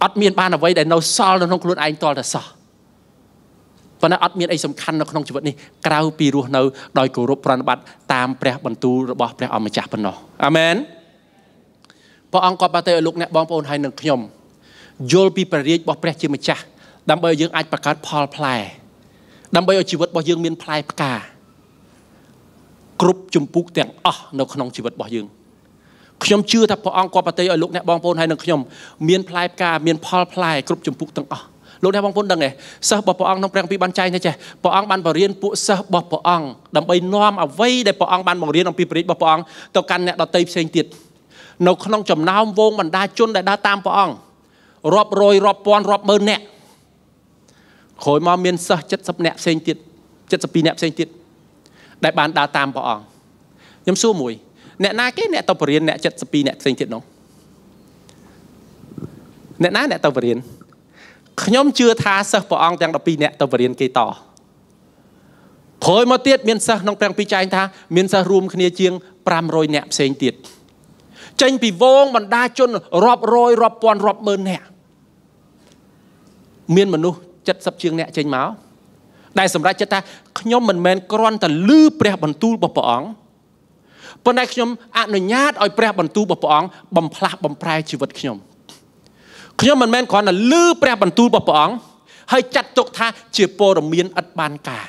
Ất miên ban ở vậy để nấu sò nó không luôn anh to là sò. Và nó ất miên ấy sầm khăn nó không chỉ vậy nè. Cầu pi ruột nấu đòi cổ rộp ran bát tam pre bẩn tu rồi bỏ pre om mà chạp bên nó. Amen. Bỏ ông có ba tay ở lúc này bom ôn hai nương nhom. Jol pi pre riết bỏ pre chưa mà chạp. Đâm bây dương ai bạc cát Paul play. Đâm bây ở chịu vật bỏ dương miên play cả. Group chum puk tiếng nó không chịu vật bỏ dương. ខ្ញុំជឿថាព្រះអង្គគាត់ប្រតិឲ្យលោកអ្នកបងប្អូនហើយនឹងខ្ញុំមានផ្លែផ្កាមានផលផ្លែគ្រប់ជំពូកទាំងអស់លោកអ្នកបងប្អូនដឹងទេសិស្សរបស់ព្រះអង្គក្នុងព្រះគម្ពីរបានចែងនេះចេះព្រះអង្គបានបរៀនពួកសិស្សរបស់ព្រះអង្គដើម្បីនាំអ្វីដែលព្រះអង្គបានបង្រៀនអំពីព្រះរិទ្ធរបស់ព្រះអង្គទៅកាន់អ្នកដទៃផ្សេងទៀតនៅក្នុងចំណោមវងបណ្ដាជនដែលដើរតាមព្រះអង្គរាប់រយរាប់ពាន់រាប់ម៉ឺនអ្នកក្រោយមកមានសិស្ស 70 អ្នកផ្សេងទៀត 70 អ្នកផ្សេងទៀតដែលបានដើរតាមព្រះអង្គខ្ញុំសួរមួយ អ្នកណាអ្នកទៅបរៀនខ្ញុំជឿថាសិស្សព្រះអង្គទាំង Bọn này khuyên ảnh nhát oi preh bần tu bọc bóng bầm plak bầm prai chư vật khuyên. Khuyên mình men khóa là lưu preh bần tu bọc bóng hơi chặt tục tha chìa bồ đồng miên ất ban cả.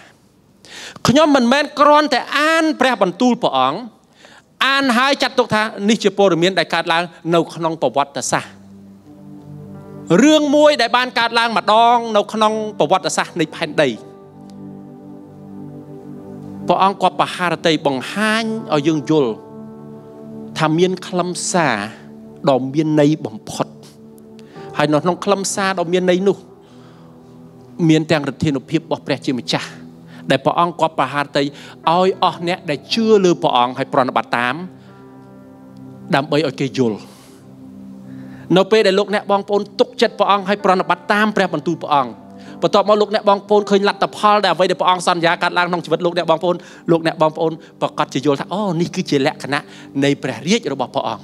Khuyên mình men khóa là an preh bần tu bọc bóng an hai chặt tục tha ni chìa bồ đồng miên đại cát lang nâu khăn bọc vật ta xa. Rương môi đại ban cát lang mà đong nâu khăn bọc vật ta xa nây phán đầy. Bà ông có bà hà tây bằng hai ở dương dùl thà miên khâm xa đỏ miên này bằng phật hay nó không khâm xa đỏ miên này nụ miên tàng rực thiên nụ phiếp bọc bè chì mà chá để bà ông có bà hà tây ôi ơ nẹ để chưa lưu bà ông hay bà nó bà tám đám bấy ở cây dùl nó bê để lúc nẹ bà ông túc chất bà ông hay bà nó bà tám bà ông tù bà ông và tọa mọi lúc nẹ bóng phôn khơi lặt tập hò để vây để bóng sàn giá cát lang nông chỉ vật lúc nẹ bóng phôn và cắt chỉ vô là ô ní cứ chỉ lẹ khả nạ này bẻ riết rồi bỏ bóng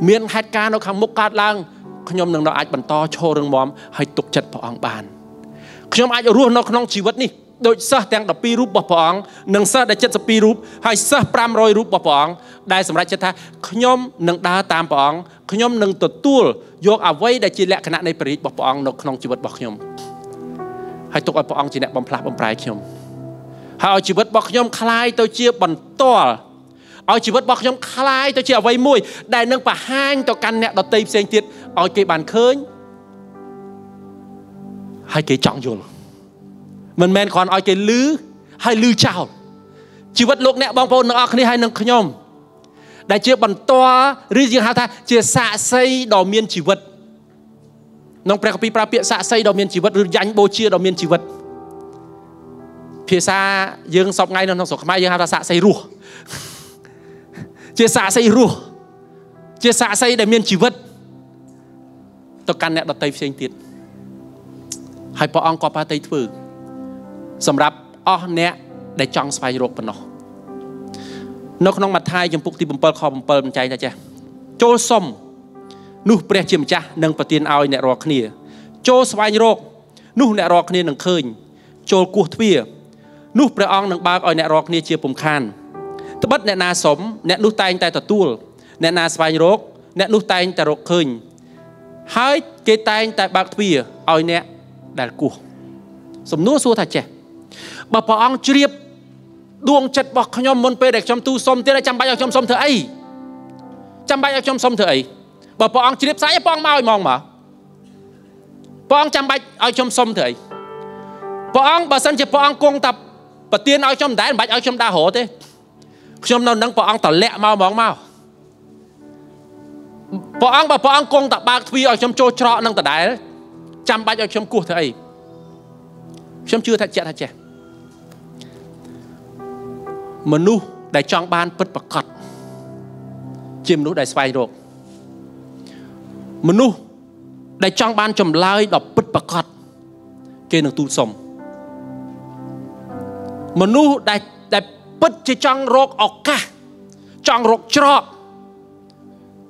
miền hạt ca nó khang mốc cát lang khôn nhom nương nó ách bẩn to cho rừng móm hay tục chật bóng bàn khôn nhom ách ở ruộng nó không chỉ vật ní đội sơ đang đập pi rúp bỏ bóng nương sơ để chất đập pi rúp hay sơ pram rồi rúp bỏ bóng đại sầm đại chất tha khôn nhom nương đa tam bóng khôn nhom nương tụt tuol vô à vây để chỉ lẹ khả nạ này bẻ riết bỏ bóng nó không chỉ vật bỏ nhom hay tụi ông chỉ nè bấm plak bấm prai nhom, hay chỉ vớt bọc nhom khai tôi chia bẩn to, hay chỉ vớt bọc nhom khai tôi chia vây mũi, đại nâng bà hang tôi căn nè đọt tây sen tiệt, hay cái bàn khơi, hay cái trọng dồn, mình men còn hay cái lứ, hay lư chảo, chỉ vớt lục nè bong bồn nọ cái này hay nâng nhom, đại chia bẩn to, riêng riêng hao tha chia xạ xây đỏ miên chỉ vớt. Nông prek pi pra pia xạ xây đầu miền chỉ vật rừng dãnh bô chia đầu miền chỉ vật phía xa dương sọc ngay nông sọc mai dương hao ta xạ xây rùa chia xạ xây rùa chia xạ xây đầu miền chỉ vật tôi căn nẹt đợt tây xây tiền hai bỏ ong qua ba tây phử sầm rạp o nẹt để chọn xoay rộp bên nó không mặt thai chấm phục thì bấm pel kho bấm pel bấm cháy ra chè trôi sông Nú bè chìm chá nâng bà tiên ai nẹ rọc nìa Chô xoay rốc Nú nẹ rọc nìa nâng khơi Chô cuộc thuyê Nú bè ong nâng bác ai nẹ rọc nìa chia bùm khan Tất bất nẹ nà sống Nẹ nú tay anh ta tuôn Nẹ nà xoay rốc Nẹ nú tay anh ta rốc khơi Hai cái tay anh ta bác thuyê Ai nẹ ដែល គោះ សំណួរ សួរ ថា ចេះ បើ ព្រះ អង្គ ជ្រាប ដួង ចិត្ត របស់ ខ្ញុំ មុន ពេល ដែល ខ្ញុំ ទូ សុំ ទៀត ចាំ បាច់ ឲ្យ ខ្ញុំ សុំ ធ្វើ អី ចាំ បាច់ ឲ្យ ខ្ញុំ សុំ ធ្វើ អី បើ ព្រះ អង្គ ជ្រាប ស្អី ព្រះ អង្គ មក ឲ្យ ហ្មង មក ព្រះ អង្គ ចាំ បាច់ ឲ្យ ខ្ញុំ សុំ ធ្វើ អី ព្រះ អង្គ បើ សិន ជា ព្រះ អង្គ គង់ តា ប្រទាន ឲ្យ ខ្ញុំ មិន ដែល មិន បាច់ ឲ្យ ខ្ញុំ ដើរ រត់ ទេ ខ្ញុំ នៅ នឹង ព្រះ អង្គ ត លាក់ មក ហ្មង មក Bà ông bà ông con ta bạc thui ở trong chỗ trọ nâng ta đáy chăm bạch ở trong cuộc thầy trong chưa thật chạy trẻ mà nu để trong ban bất bạc cọt chìm nút để xoay rồi mà nu để trong ban chầm lai đọc bất bạc cọt kê nâng tu sống mà nu để bất chế trong rốt ở cả trong rốt trọ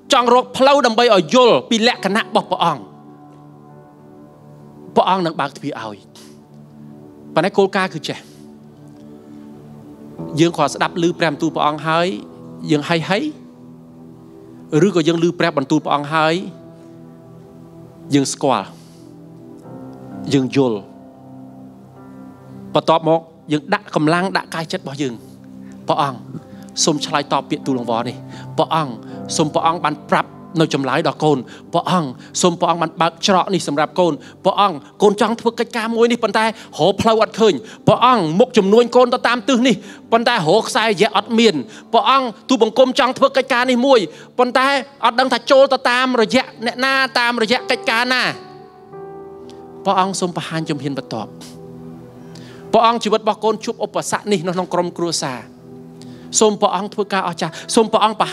trong rốt plau đầm bay ở yol bị lẹ cả nặng bọc bọ ong nặng bạc thì ảo và nãy cô ca cứ trẻ dương khó sẽ đập lư prem tu bọ ong hơi dương hay hay rứa có dương lư prem bàn tu bọ ong hơi dương squal dương yol và tọp một dương đã cầm lang đã cai chất bọ dương bọ ong xôm chai tọp biện tu lòng vò này bọ ong សូមព្រះអង្គបានប្រាប់នៅចម្លើយដល់កូនព្រះអង្គសូមព្រះអង្គបានបើកច្រកនេះសម្រាប់កូនព្រះអង្គមុខចំនួនកូនទៅតាមទិសនេះប៉ុន្តែរកផ្លូវអត់ឃើញព្រះអង្គទូបង្គំចង់ធ្វើកិច្ចការមួយនេះប៉ុន្តែរកខ្សែរយៈអត់មានព្រះអង្គទូបង្គំចង់ធ្វើកិច្ចការនេះមួយប៉ុន្តែអត់ដឹងថាចូលទៅតាមរយៈអ្នកណាតាមរយៈកិច្ចការណាព្រះអង្គសូមប្រហាញជំហានបន្ទាប់ សូមព្រះអង្គធ្វើការអស្ចារ្យសូមព្រះអង្គប្រ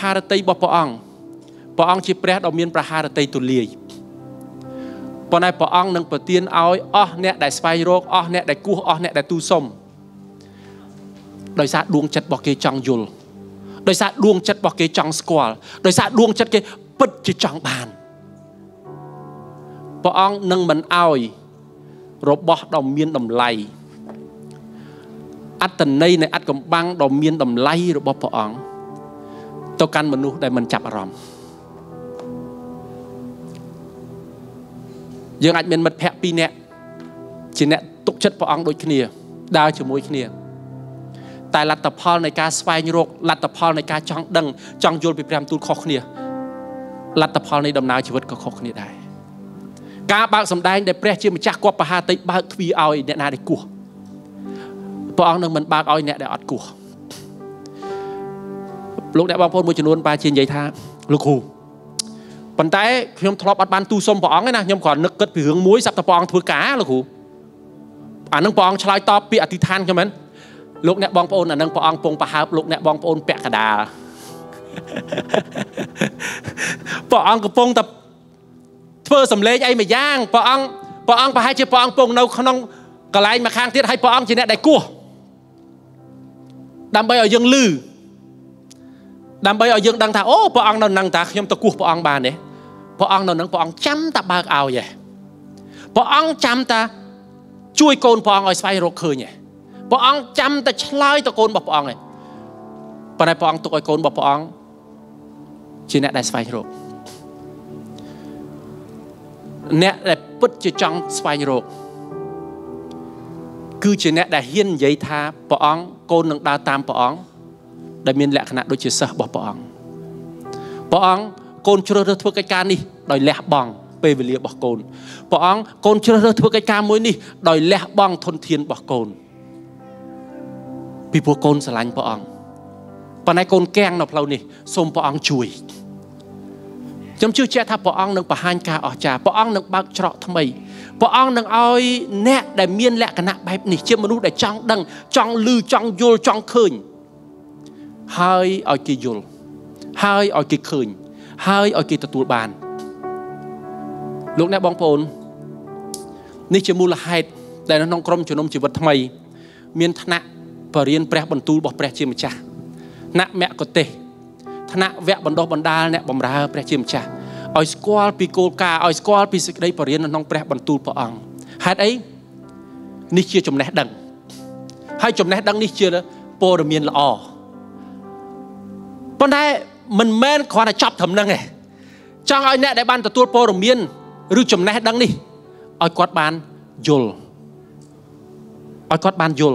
ហារតីរបស់ព្រះអង្គព្រះអង្គជាព្រះដ៏មានប្រហារតីទូលាយប៉ុន្តែព្រះអង្គនឹងប្រទានឲ្យអស់អ្នកដែលស្វែងរកអស់អ្នកដែលគូសអស់អ្នកដែលទូសុំដោយសារដួងចិត្តរបស់គេចង់យល់ដោយសារដួងចិត្តគេពិតជាចង់បានព្រះអង្គនឹងមិនឲ្យរបស់ដ៏មានតម្លៃ អត្តន័យនៃអត្តកម្បាំងដ៏មានតម្លៃរបស់ព្រះអង្គទៅកាន់មនុស្សដែលមិនចាប់អារម្មណ៍យើងអាចមានមិត្តភក្តិពីរនាក់ជាអ្នកទុកចិត្តព្រះអង្គដូចគ្នាដែលជាមួយគ្នាតែលទ្ធផលនៃការស្វែងរកលទ្ធផលនៃការចង់ដឹងចង់យល់ពីព្រះមទូលខុសគ្នាលទ្ធផលនៃដំណើរជីវិតក៏ខុសគ្នាដែរការបើកសម្ដែងដែលព្រះជាម្ចាស់គបបហាតិបើកទ្វារឲ្យអ្នកណាដែលគោះ ព្រះអង្គនឹងមិនបើកឲ្យអ្នកដែលអត់គោះព្រះអង្គនឹងមិនបើកឲ្យអ្នកដែលអត់គោះលោកអ្នកបងប្អូនមួយចំនួនបានជានិយាយថាលោកគ្រូប៉ុន្តែខ្ញុំធ្លាប់អត់បានទូសុំព្រះអង្គឯណាខ្ញុំគ្រាន់នឹកគិតពីរឿងមួយសម្រាប់តែព្រះអង្គធ្វើការលោកគ្រូអានឹងព្រះអង្គកំពុងតែធ្វើសម្លេងអីមួយយ៉ាងព្រះអង្គព្រះអង្គប្រហែលជាព្រះអង្គពងនៅក្នុង កន្លែងមកខាងទៀតឲ្យព្រះអង្គជាអ្នកដែលគោះដើម្បីឲ្យយើងលឺដើម្បីឲ្យយើងដឹងថាអូព្រះអង្គនៅនឹងតាខ្ញុំទៅគោះព្រះអង្គបានទេព្រះអង្គនៅនឹងព្រះអង្គចាំតើបើកឲ្យឯងព្រះអង្គចាំតើជួយកូនព្រះអង្គឲ្យស្វែងរកឃើញឯងព្រះអង្គចាំតើឆ្លើយទៅកូនរបស់ព្រះអង្គឯងប៉ុន្តែព្រះអង្គទុកឲ្យកូនរបស់ព្រះអង្គជាអ្នកដែលស្វែងរក គឺជាអ្នកដែលហ៊ាននិយាយថាព្រះអង្គកូននឹងដើរតាមព្រះអង្គដែលមានលក្ខណៈដូចជាសិស្សរបស់ព្រះអង្គព្រះអង្គកូនជ្រើសរើសធ្វើកិច្ចការនេះដោយលះបង់ពេលវេលារបស់កូនព្រះអង្គកូនជ្រើសរើសធ្វើកិច្ចការមួយនេះដោយលះបង់ធនធានរបស់កូនពីព្រោះកូនស្រឡាញ់ព្រះអង្គប៉ុន្តែកូនកៀងនៅផ្លូវនេះសូមព្រះអង្គជួយខ្ញុំជឿជាក់ថាព្រះអង្គនឹងបង្ហាញការអស្ចារ្យព្រះអង្គនឹងបើកច្រកថ្មី ព្រះអង្គនឹងឲ្យអ្នកដែលមានលក្ខណៈបែបនេះជាមនុស្សដែលចង់ដឹងចង់លឺចង់យល់ចង់ឃើញហើយឲ្យគេយល់ហើយឲ្យគេឃើញហើយឲ្យគេទទួលបានលោកអ្នកបងប្អូននេះជាមូលហេតុដែលនៅក្នុងក្រុមជំនុំជីវិតថ្មីមានថ្នាក់បរិញ្ញាបព្រះបន្ទូលរបស់ព្រះជាម្ចាស់ថ្នាក់មគ្គុទេសថ្នាក់វគ្គបណ្ដុះបណ្ដាលអ្នកបម្រើព្រះជាម្ចាស់ ឲ្យស្គាល់ពីគោលការណ៍ឲ្យស្គាល់ពីសេចក្តីបរិញ្ញាណក្នុងព្រះបន្ទូលព្រះអង្គហេតុអីនេះជាចំណេះដឹងហើយចំណេះដឹងនេះជាព័ត៌មានល្អប៉ុន្តែមិនមែនគ្រាន់តែចាប់ត្រឹមហ្នឹងទេ Chẳng ai nè để ban tờ tuột bò miên rưu chùm nè đăng đi. Ôi quát ban dùl. Ôi quát ban dùl.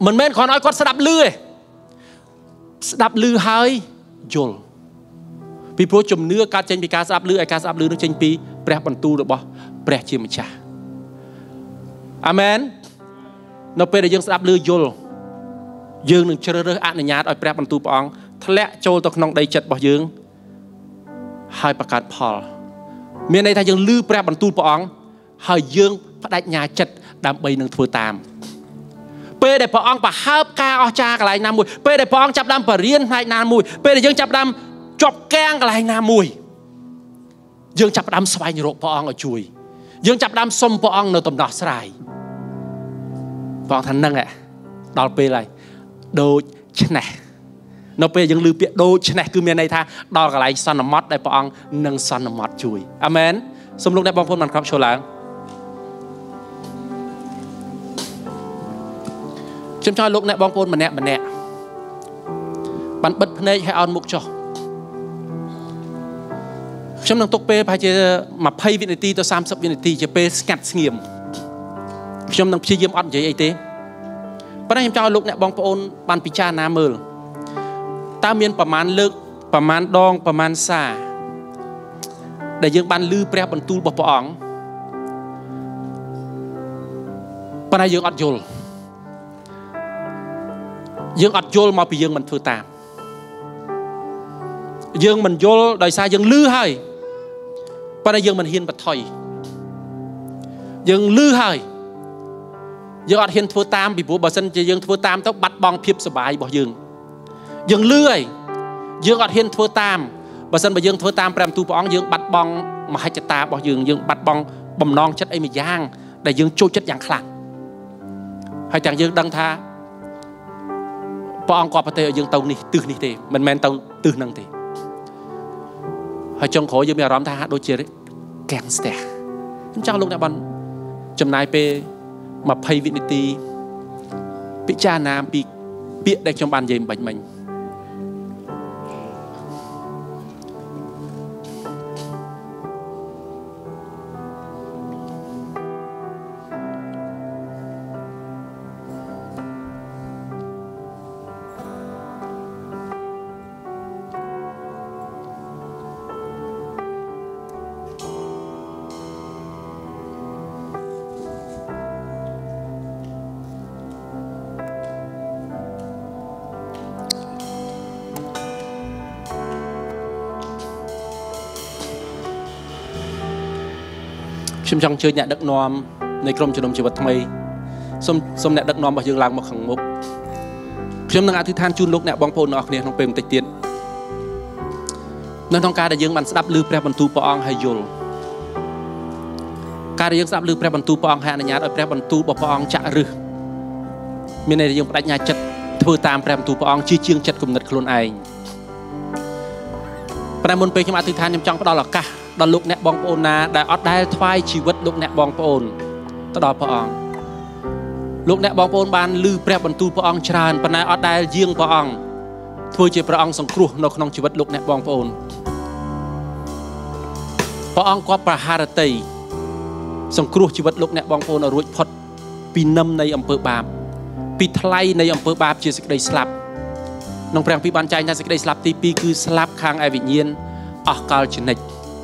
Mình men còn ôi quát sẽ đạp lư. Sẽ đạp lư hơi dùl. Vì bố chùm nưa ca chênh bị ca sẽ đạp lư. Ai ca sẽ đạp lư nó chênh bị bè bàn tu được bò. Bè chìa mà chà. Amen. Nó bè để dân sẽ đạp lư dùl. Dương đừng chơi rơ át nè nhát ôi bè bàn tu bóng. Thật lẽ chô tộc nông đầy chật bò dương. Hai bà cát Paul miền này thay dương lư bè bàn tu bò ong hơi dương phát đại nhà chật đam bay nâng thua tam pe để bò ong bà hấp ca o cha cái lại nam mùi pe để bò ong chập đam bà riên hai nam mùi pe để dương chập đam chọc keng cái lại nam mùi dương chập đam xoay nhổ bò ong ở chuối dương chập đam xôm bò ong nơi tầm đỏ sài bò ong thành năng ạ đào pe này đồ chết nè. Nó bây giờ lưu biết đôi chân này cứ miền này tha đo cả lại son mọt đại bong nâng son mọt chui. Amen. Xong lúc đại bong phun màn khóc sôi láng. Chấm cho lúc đại bong phun mà nè. Bạn bật này hay ăn mục cho. Chấm nâng tốc pe phải chơi mà pay vinity tới 30 vinity chơi pe cắt sẹo. Chấm nâng chơi game ăn chơi ấy thế. Bạn này chấm cho lúc đại bong phun bàn pizza ná mờ. Ta miền bà man lực, bà man đong, bà man xa. Để dương ban lư bè bàn tu bà bà ổng. Bà này dương ọt dồn. Dương ọt dồn mà bì dương mình thưa tạm. Dương mình dồn đời xa dương lư hơi. Bà này dương mình hiên bật thoi. Dương lư hơi. Dương ọt hiên thưa tạm bì bố bà sân dương thưa tạm tóc bắt bong phiếp sơ bái bỏ dương. Dương lười, dương ọt hiên thua tam. Bà dân bà dương thua tam, bà tu bà ông dương bắt bong mà hai chất ta bỏ dương bắt bong bầm non chất ấy mà giang. Để dương trôi chất giang khẳng. Hai chàng dương đăng tha. Bà ông qua bà tê ở dương tông này, từ này thế, mình men tông từ năng thế. Hai chồng khổ dương bà rõm tha đôi chê đấy. Càng sẽ. Chúng cháu lúc nãy bọn chùm nai bê mà pay vị nị tì. Bị cha nam bị biết đây trong bàn dìm bệnh mình. Chúng trong chơi nhạc đất nom nơi công trường đồng chịu vật mây xông nhạc đất nom và dương làng một khẳng mục chúng đang ăn thứ than chun lúc nhạc bóng phồn nọ này không bền tịch tiến nên trong ca đại dương bạn sắp lư pre bàn tu bong hay dồn ca đại dương sắp lư pre bàn tu bong hay là nhà ở pre bàn tu bong chạ rư miền này đại dương đại nhà chật thưa tam pre bàn tu bong chi chiêng chật cùng nật khôn ai bạn muốn bê chúng ăn thứ than trong đó là ca đó lúc nè bong phồn na đại ót đại thoai chi vật lúc nè bong phồn ta đòi phong lúc nè bong phồn ban lư pre bàn tu phong tràn ban đại ót đại riêng phong thôi chỉ phong song cru nó không chi vật lúc nè bong phồn có praharati song cru chi vật lúc nè bong phồn ở ruột phật pi năm này bơ bám pi thay này bơ bám chỉ sực đầy slap nông prang pi ban trai na sực đầy slap ti pi cứ slap khang ai vị nhiên ở cao chân nịch.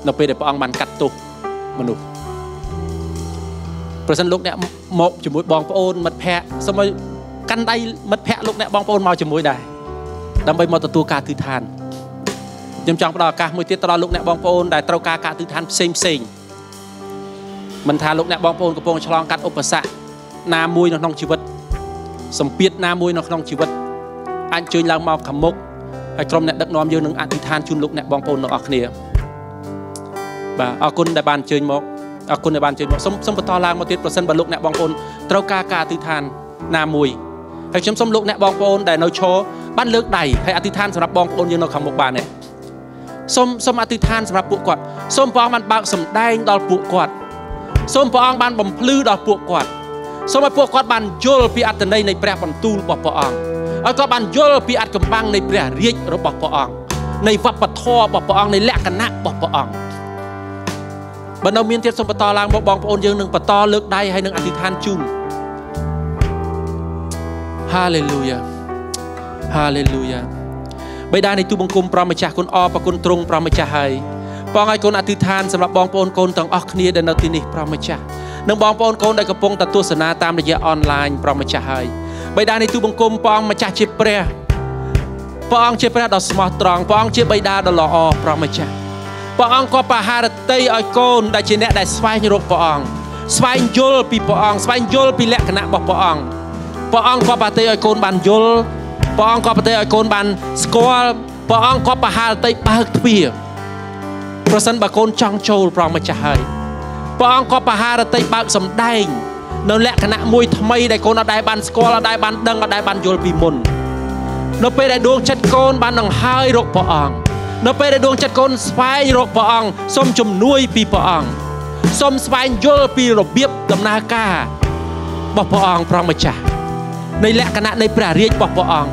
Nó bây giờ bà ông bàn cắt tục mà nụ. Bởi sân lúc này một chùm mối bóng bà ôn mất phẹ. Xong rồi căn tay mất phẹ lúc này bóng bà ôn màu chùm mối đài. Đâm bây màu tù ca thư than. Nhưng trong đó ca mối tiết đó lúc này bóng bà ôn đài trâu ca ca thư than xinh. Mình thà lúc này bóng bà ôn của bóng cho lòng cắt ốp bà xạ. Nà mùi nó không chì vật. Xong biết nà mùi nó không chì vật. Anh chơi lòng màu khám mốc. Hãy trong này đất nóm dương nâng ăn thư than chun lúc này bóng bà ôn nó ở khn và ở côn đại bàn chơi một, ở côn đại bàn chơi một, xong bật to lang một tiết bật sân bật lục nè bong côn, trâu ca ca từ than nam mùi, hay chấm xong lục nè bong côn để nói cho ban lược đầy hay ati than sầm bong côn như nó không một bàn này, xong ati than sầm bụi quạt, xong bong ban bạc sầm đen đòi bụi quạt, xong bong ban bầm lư đòi bụi quạt, xong bụi quạt ban jol pi at đây này bè bàn tu bọc bọ ong, ở có ban jol pi at cầm băng này bè riết rồi bọc bọ ong. ในวัปทอปปองในแลกนะปปองบรรดาเมียนเทียบสมปตอลางบองปอนยังหนึ่งปตอเลิกได้ให้หนึ่งอธิษฐานจุ่มฮาเลลูยาฮาเลลูยาใบด้านในตู้บังคุมปรามาจากคนอปะคนตรงปรามาจาไฮปองไอคนอธิษฐานสำหรับบองปอนคนต่างออกเนียดันเอาทีนี้ปรามาจาหนึ่งบองปอนคนได้กระพงตัดตัวศาสนาตามระยะออนไลน์ปรามาจาไฮใบด้านในตู้บังคุมปองมาจากเจ็บเปรี้ยปองเจ็บเปรี้ยดอกสมอตรองปองเจ็บใบด้านดอกหล่อปรามาจาปองก็ปะฮาร์เตยไอคนได้เจเนได้สวายโรปองสวายโยลปีปองสวายโยลปีแหลกคณะบอกปองปองก็ปะเตยไอคนบันโยลปองก็ปะเตยไอคนบันสกอลปองก็ปะฮาร์เตยปะฮ์ทวีเพราะฉะนั้นบางคนจังโจลปองมาจะให้ปองก็ปะฮาร์เตยปะสมได้นั่นแหละคณะมวยทำไมได้คนได้บันสกอลได้บันดังได้บันโยลปีมนนั่นเป็นได้ดวงจัดคนบันดังไฮโรปองnó về đuông chặt con spy rọc bọang, xôm chum nuôi pi bọang, xôm spy yol pi rọc biếp đầm na ca, bọp bọang pramacha, này lẽ cana này bả riết bọp bọang,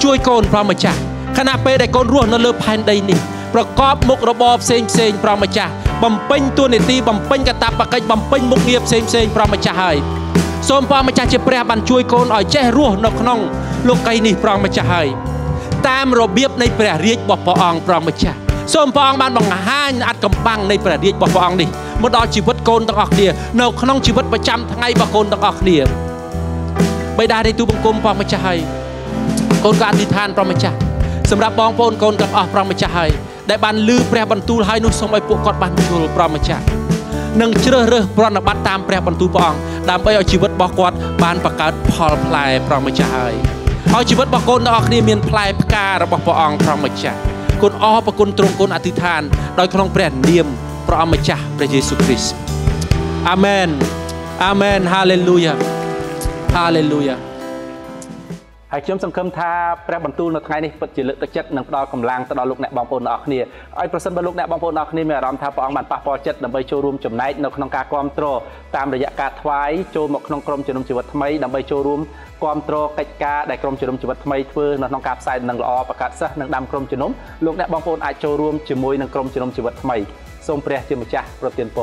chui con pramacha, cana về đại con ruột nó lơ pan đây nè,ประกอบมุกระบอบเซ็งเซ็งpramacha, bầm pênh tuôn nỉ ti bầm pênh cả tạp bạc cây bầm pênh mục nghiệpเซ็งเซ็งpramacha hay, xôm pramacha chỉ bẻ bàn chui con ở che ruột nó khong, lục cây nỉ pramacha hay.ตามระเบียบในประเรียกบพองปรมาจารย์ส้มพองบ้านบังห้านอัดกำบังในประเรียกบพองนี่เมื่อตอนชีวิตโกนต้องออกเดียนเอาขนมชีวิตประจำทั้งไงบะโกนต้องออกเดียไปได้ในตู้บังกลมปรมาจารย์โกนการดิทานปรมาจารย์สำหรับบองโกนโกนกับออกปรมาจารย์ได้บันลือแปรบรรทุให้นุ่งสมัยปวกกอดบันทุลปรมาจารย์นั่งเชื่อเรื่องปรนบัตตามแปรบรรทุปองตามไปเอาชีวิตบกอดบานประกาศพอลพลายปรมาจารย์เอาชีวิตบางคนออกนี่เมียนพลายปการะบบพระองค์พระมจาคนอ้อประคุณตรงคนอธิษฐานโดยครองแปรเดียมพระมจาพระเยซูคริสต์อาเมนอาเมนฮาเลลูยาฮาเลลูยาหากเชื่อมสังคมท่าแปรบรรทุนในไงนี่ปัจจุบันตะเจ็ดนังตอกำลังตะดอลุกแนบบางคนออกนี่ไอ้ประสบลุกแนบบางคนออกนี่เมื่อรำท่าพระองค์บันปะพอเจ็ดนำไปโชว์รูมจมไนนำขนมกาความโตตามระยะการทวายโจมขนมกลมจนมชีวิตทำไมนำไปโชว์รูมความโตเกิดการได้กรมจุดนมจุดวัดทำไมเพื่อนักน้องกาบใส่นังหล่อประกาศซะนังดำกรมจุดนมลูกแนบบางคนอาจโชว์รวมจุดมวยนังกรมจุดนมจุดวัดทำไมทรงเปรียบเทียบมุจฉาโปรตีนโป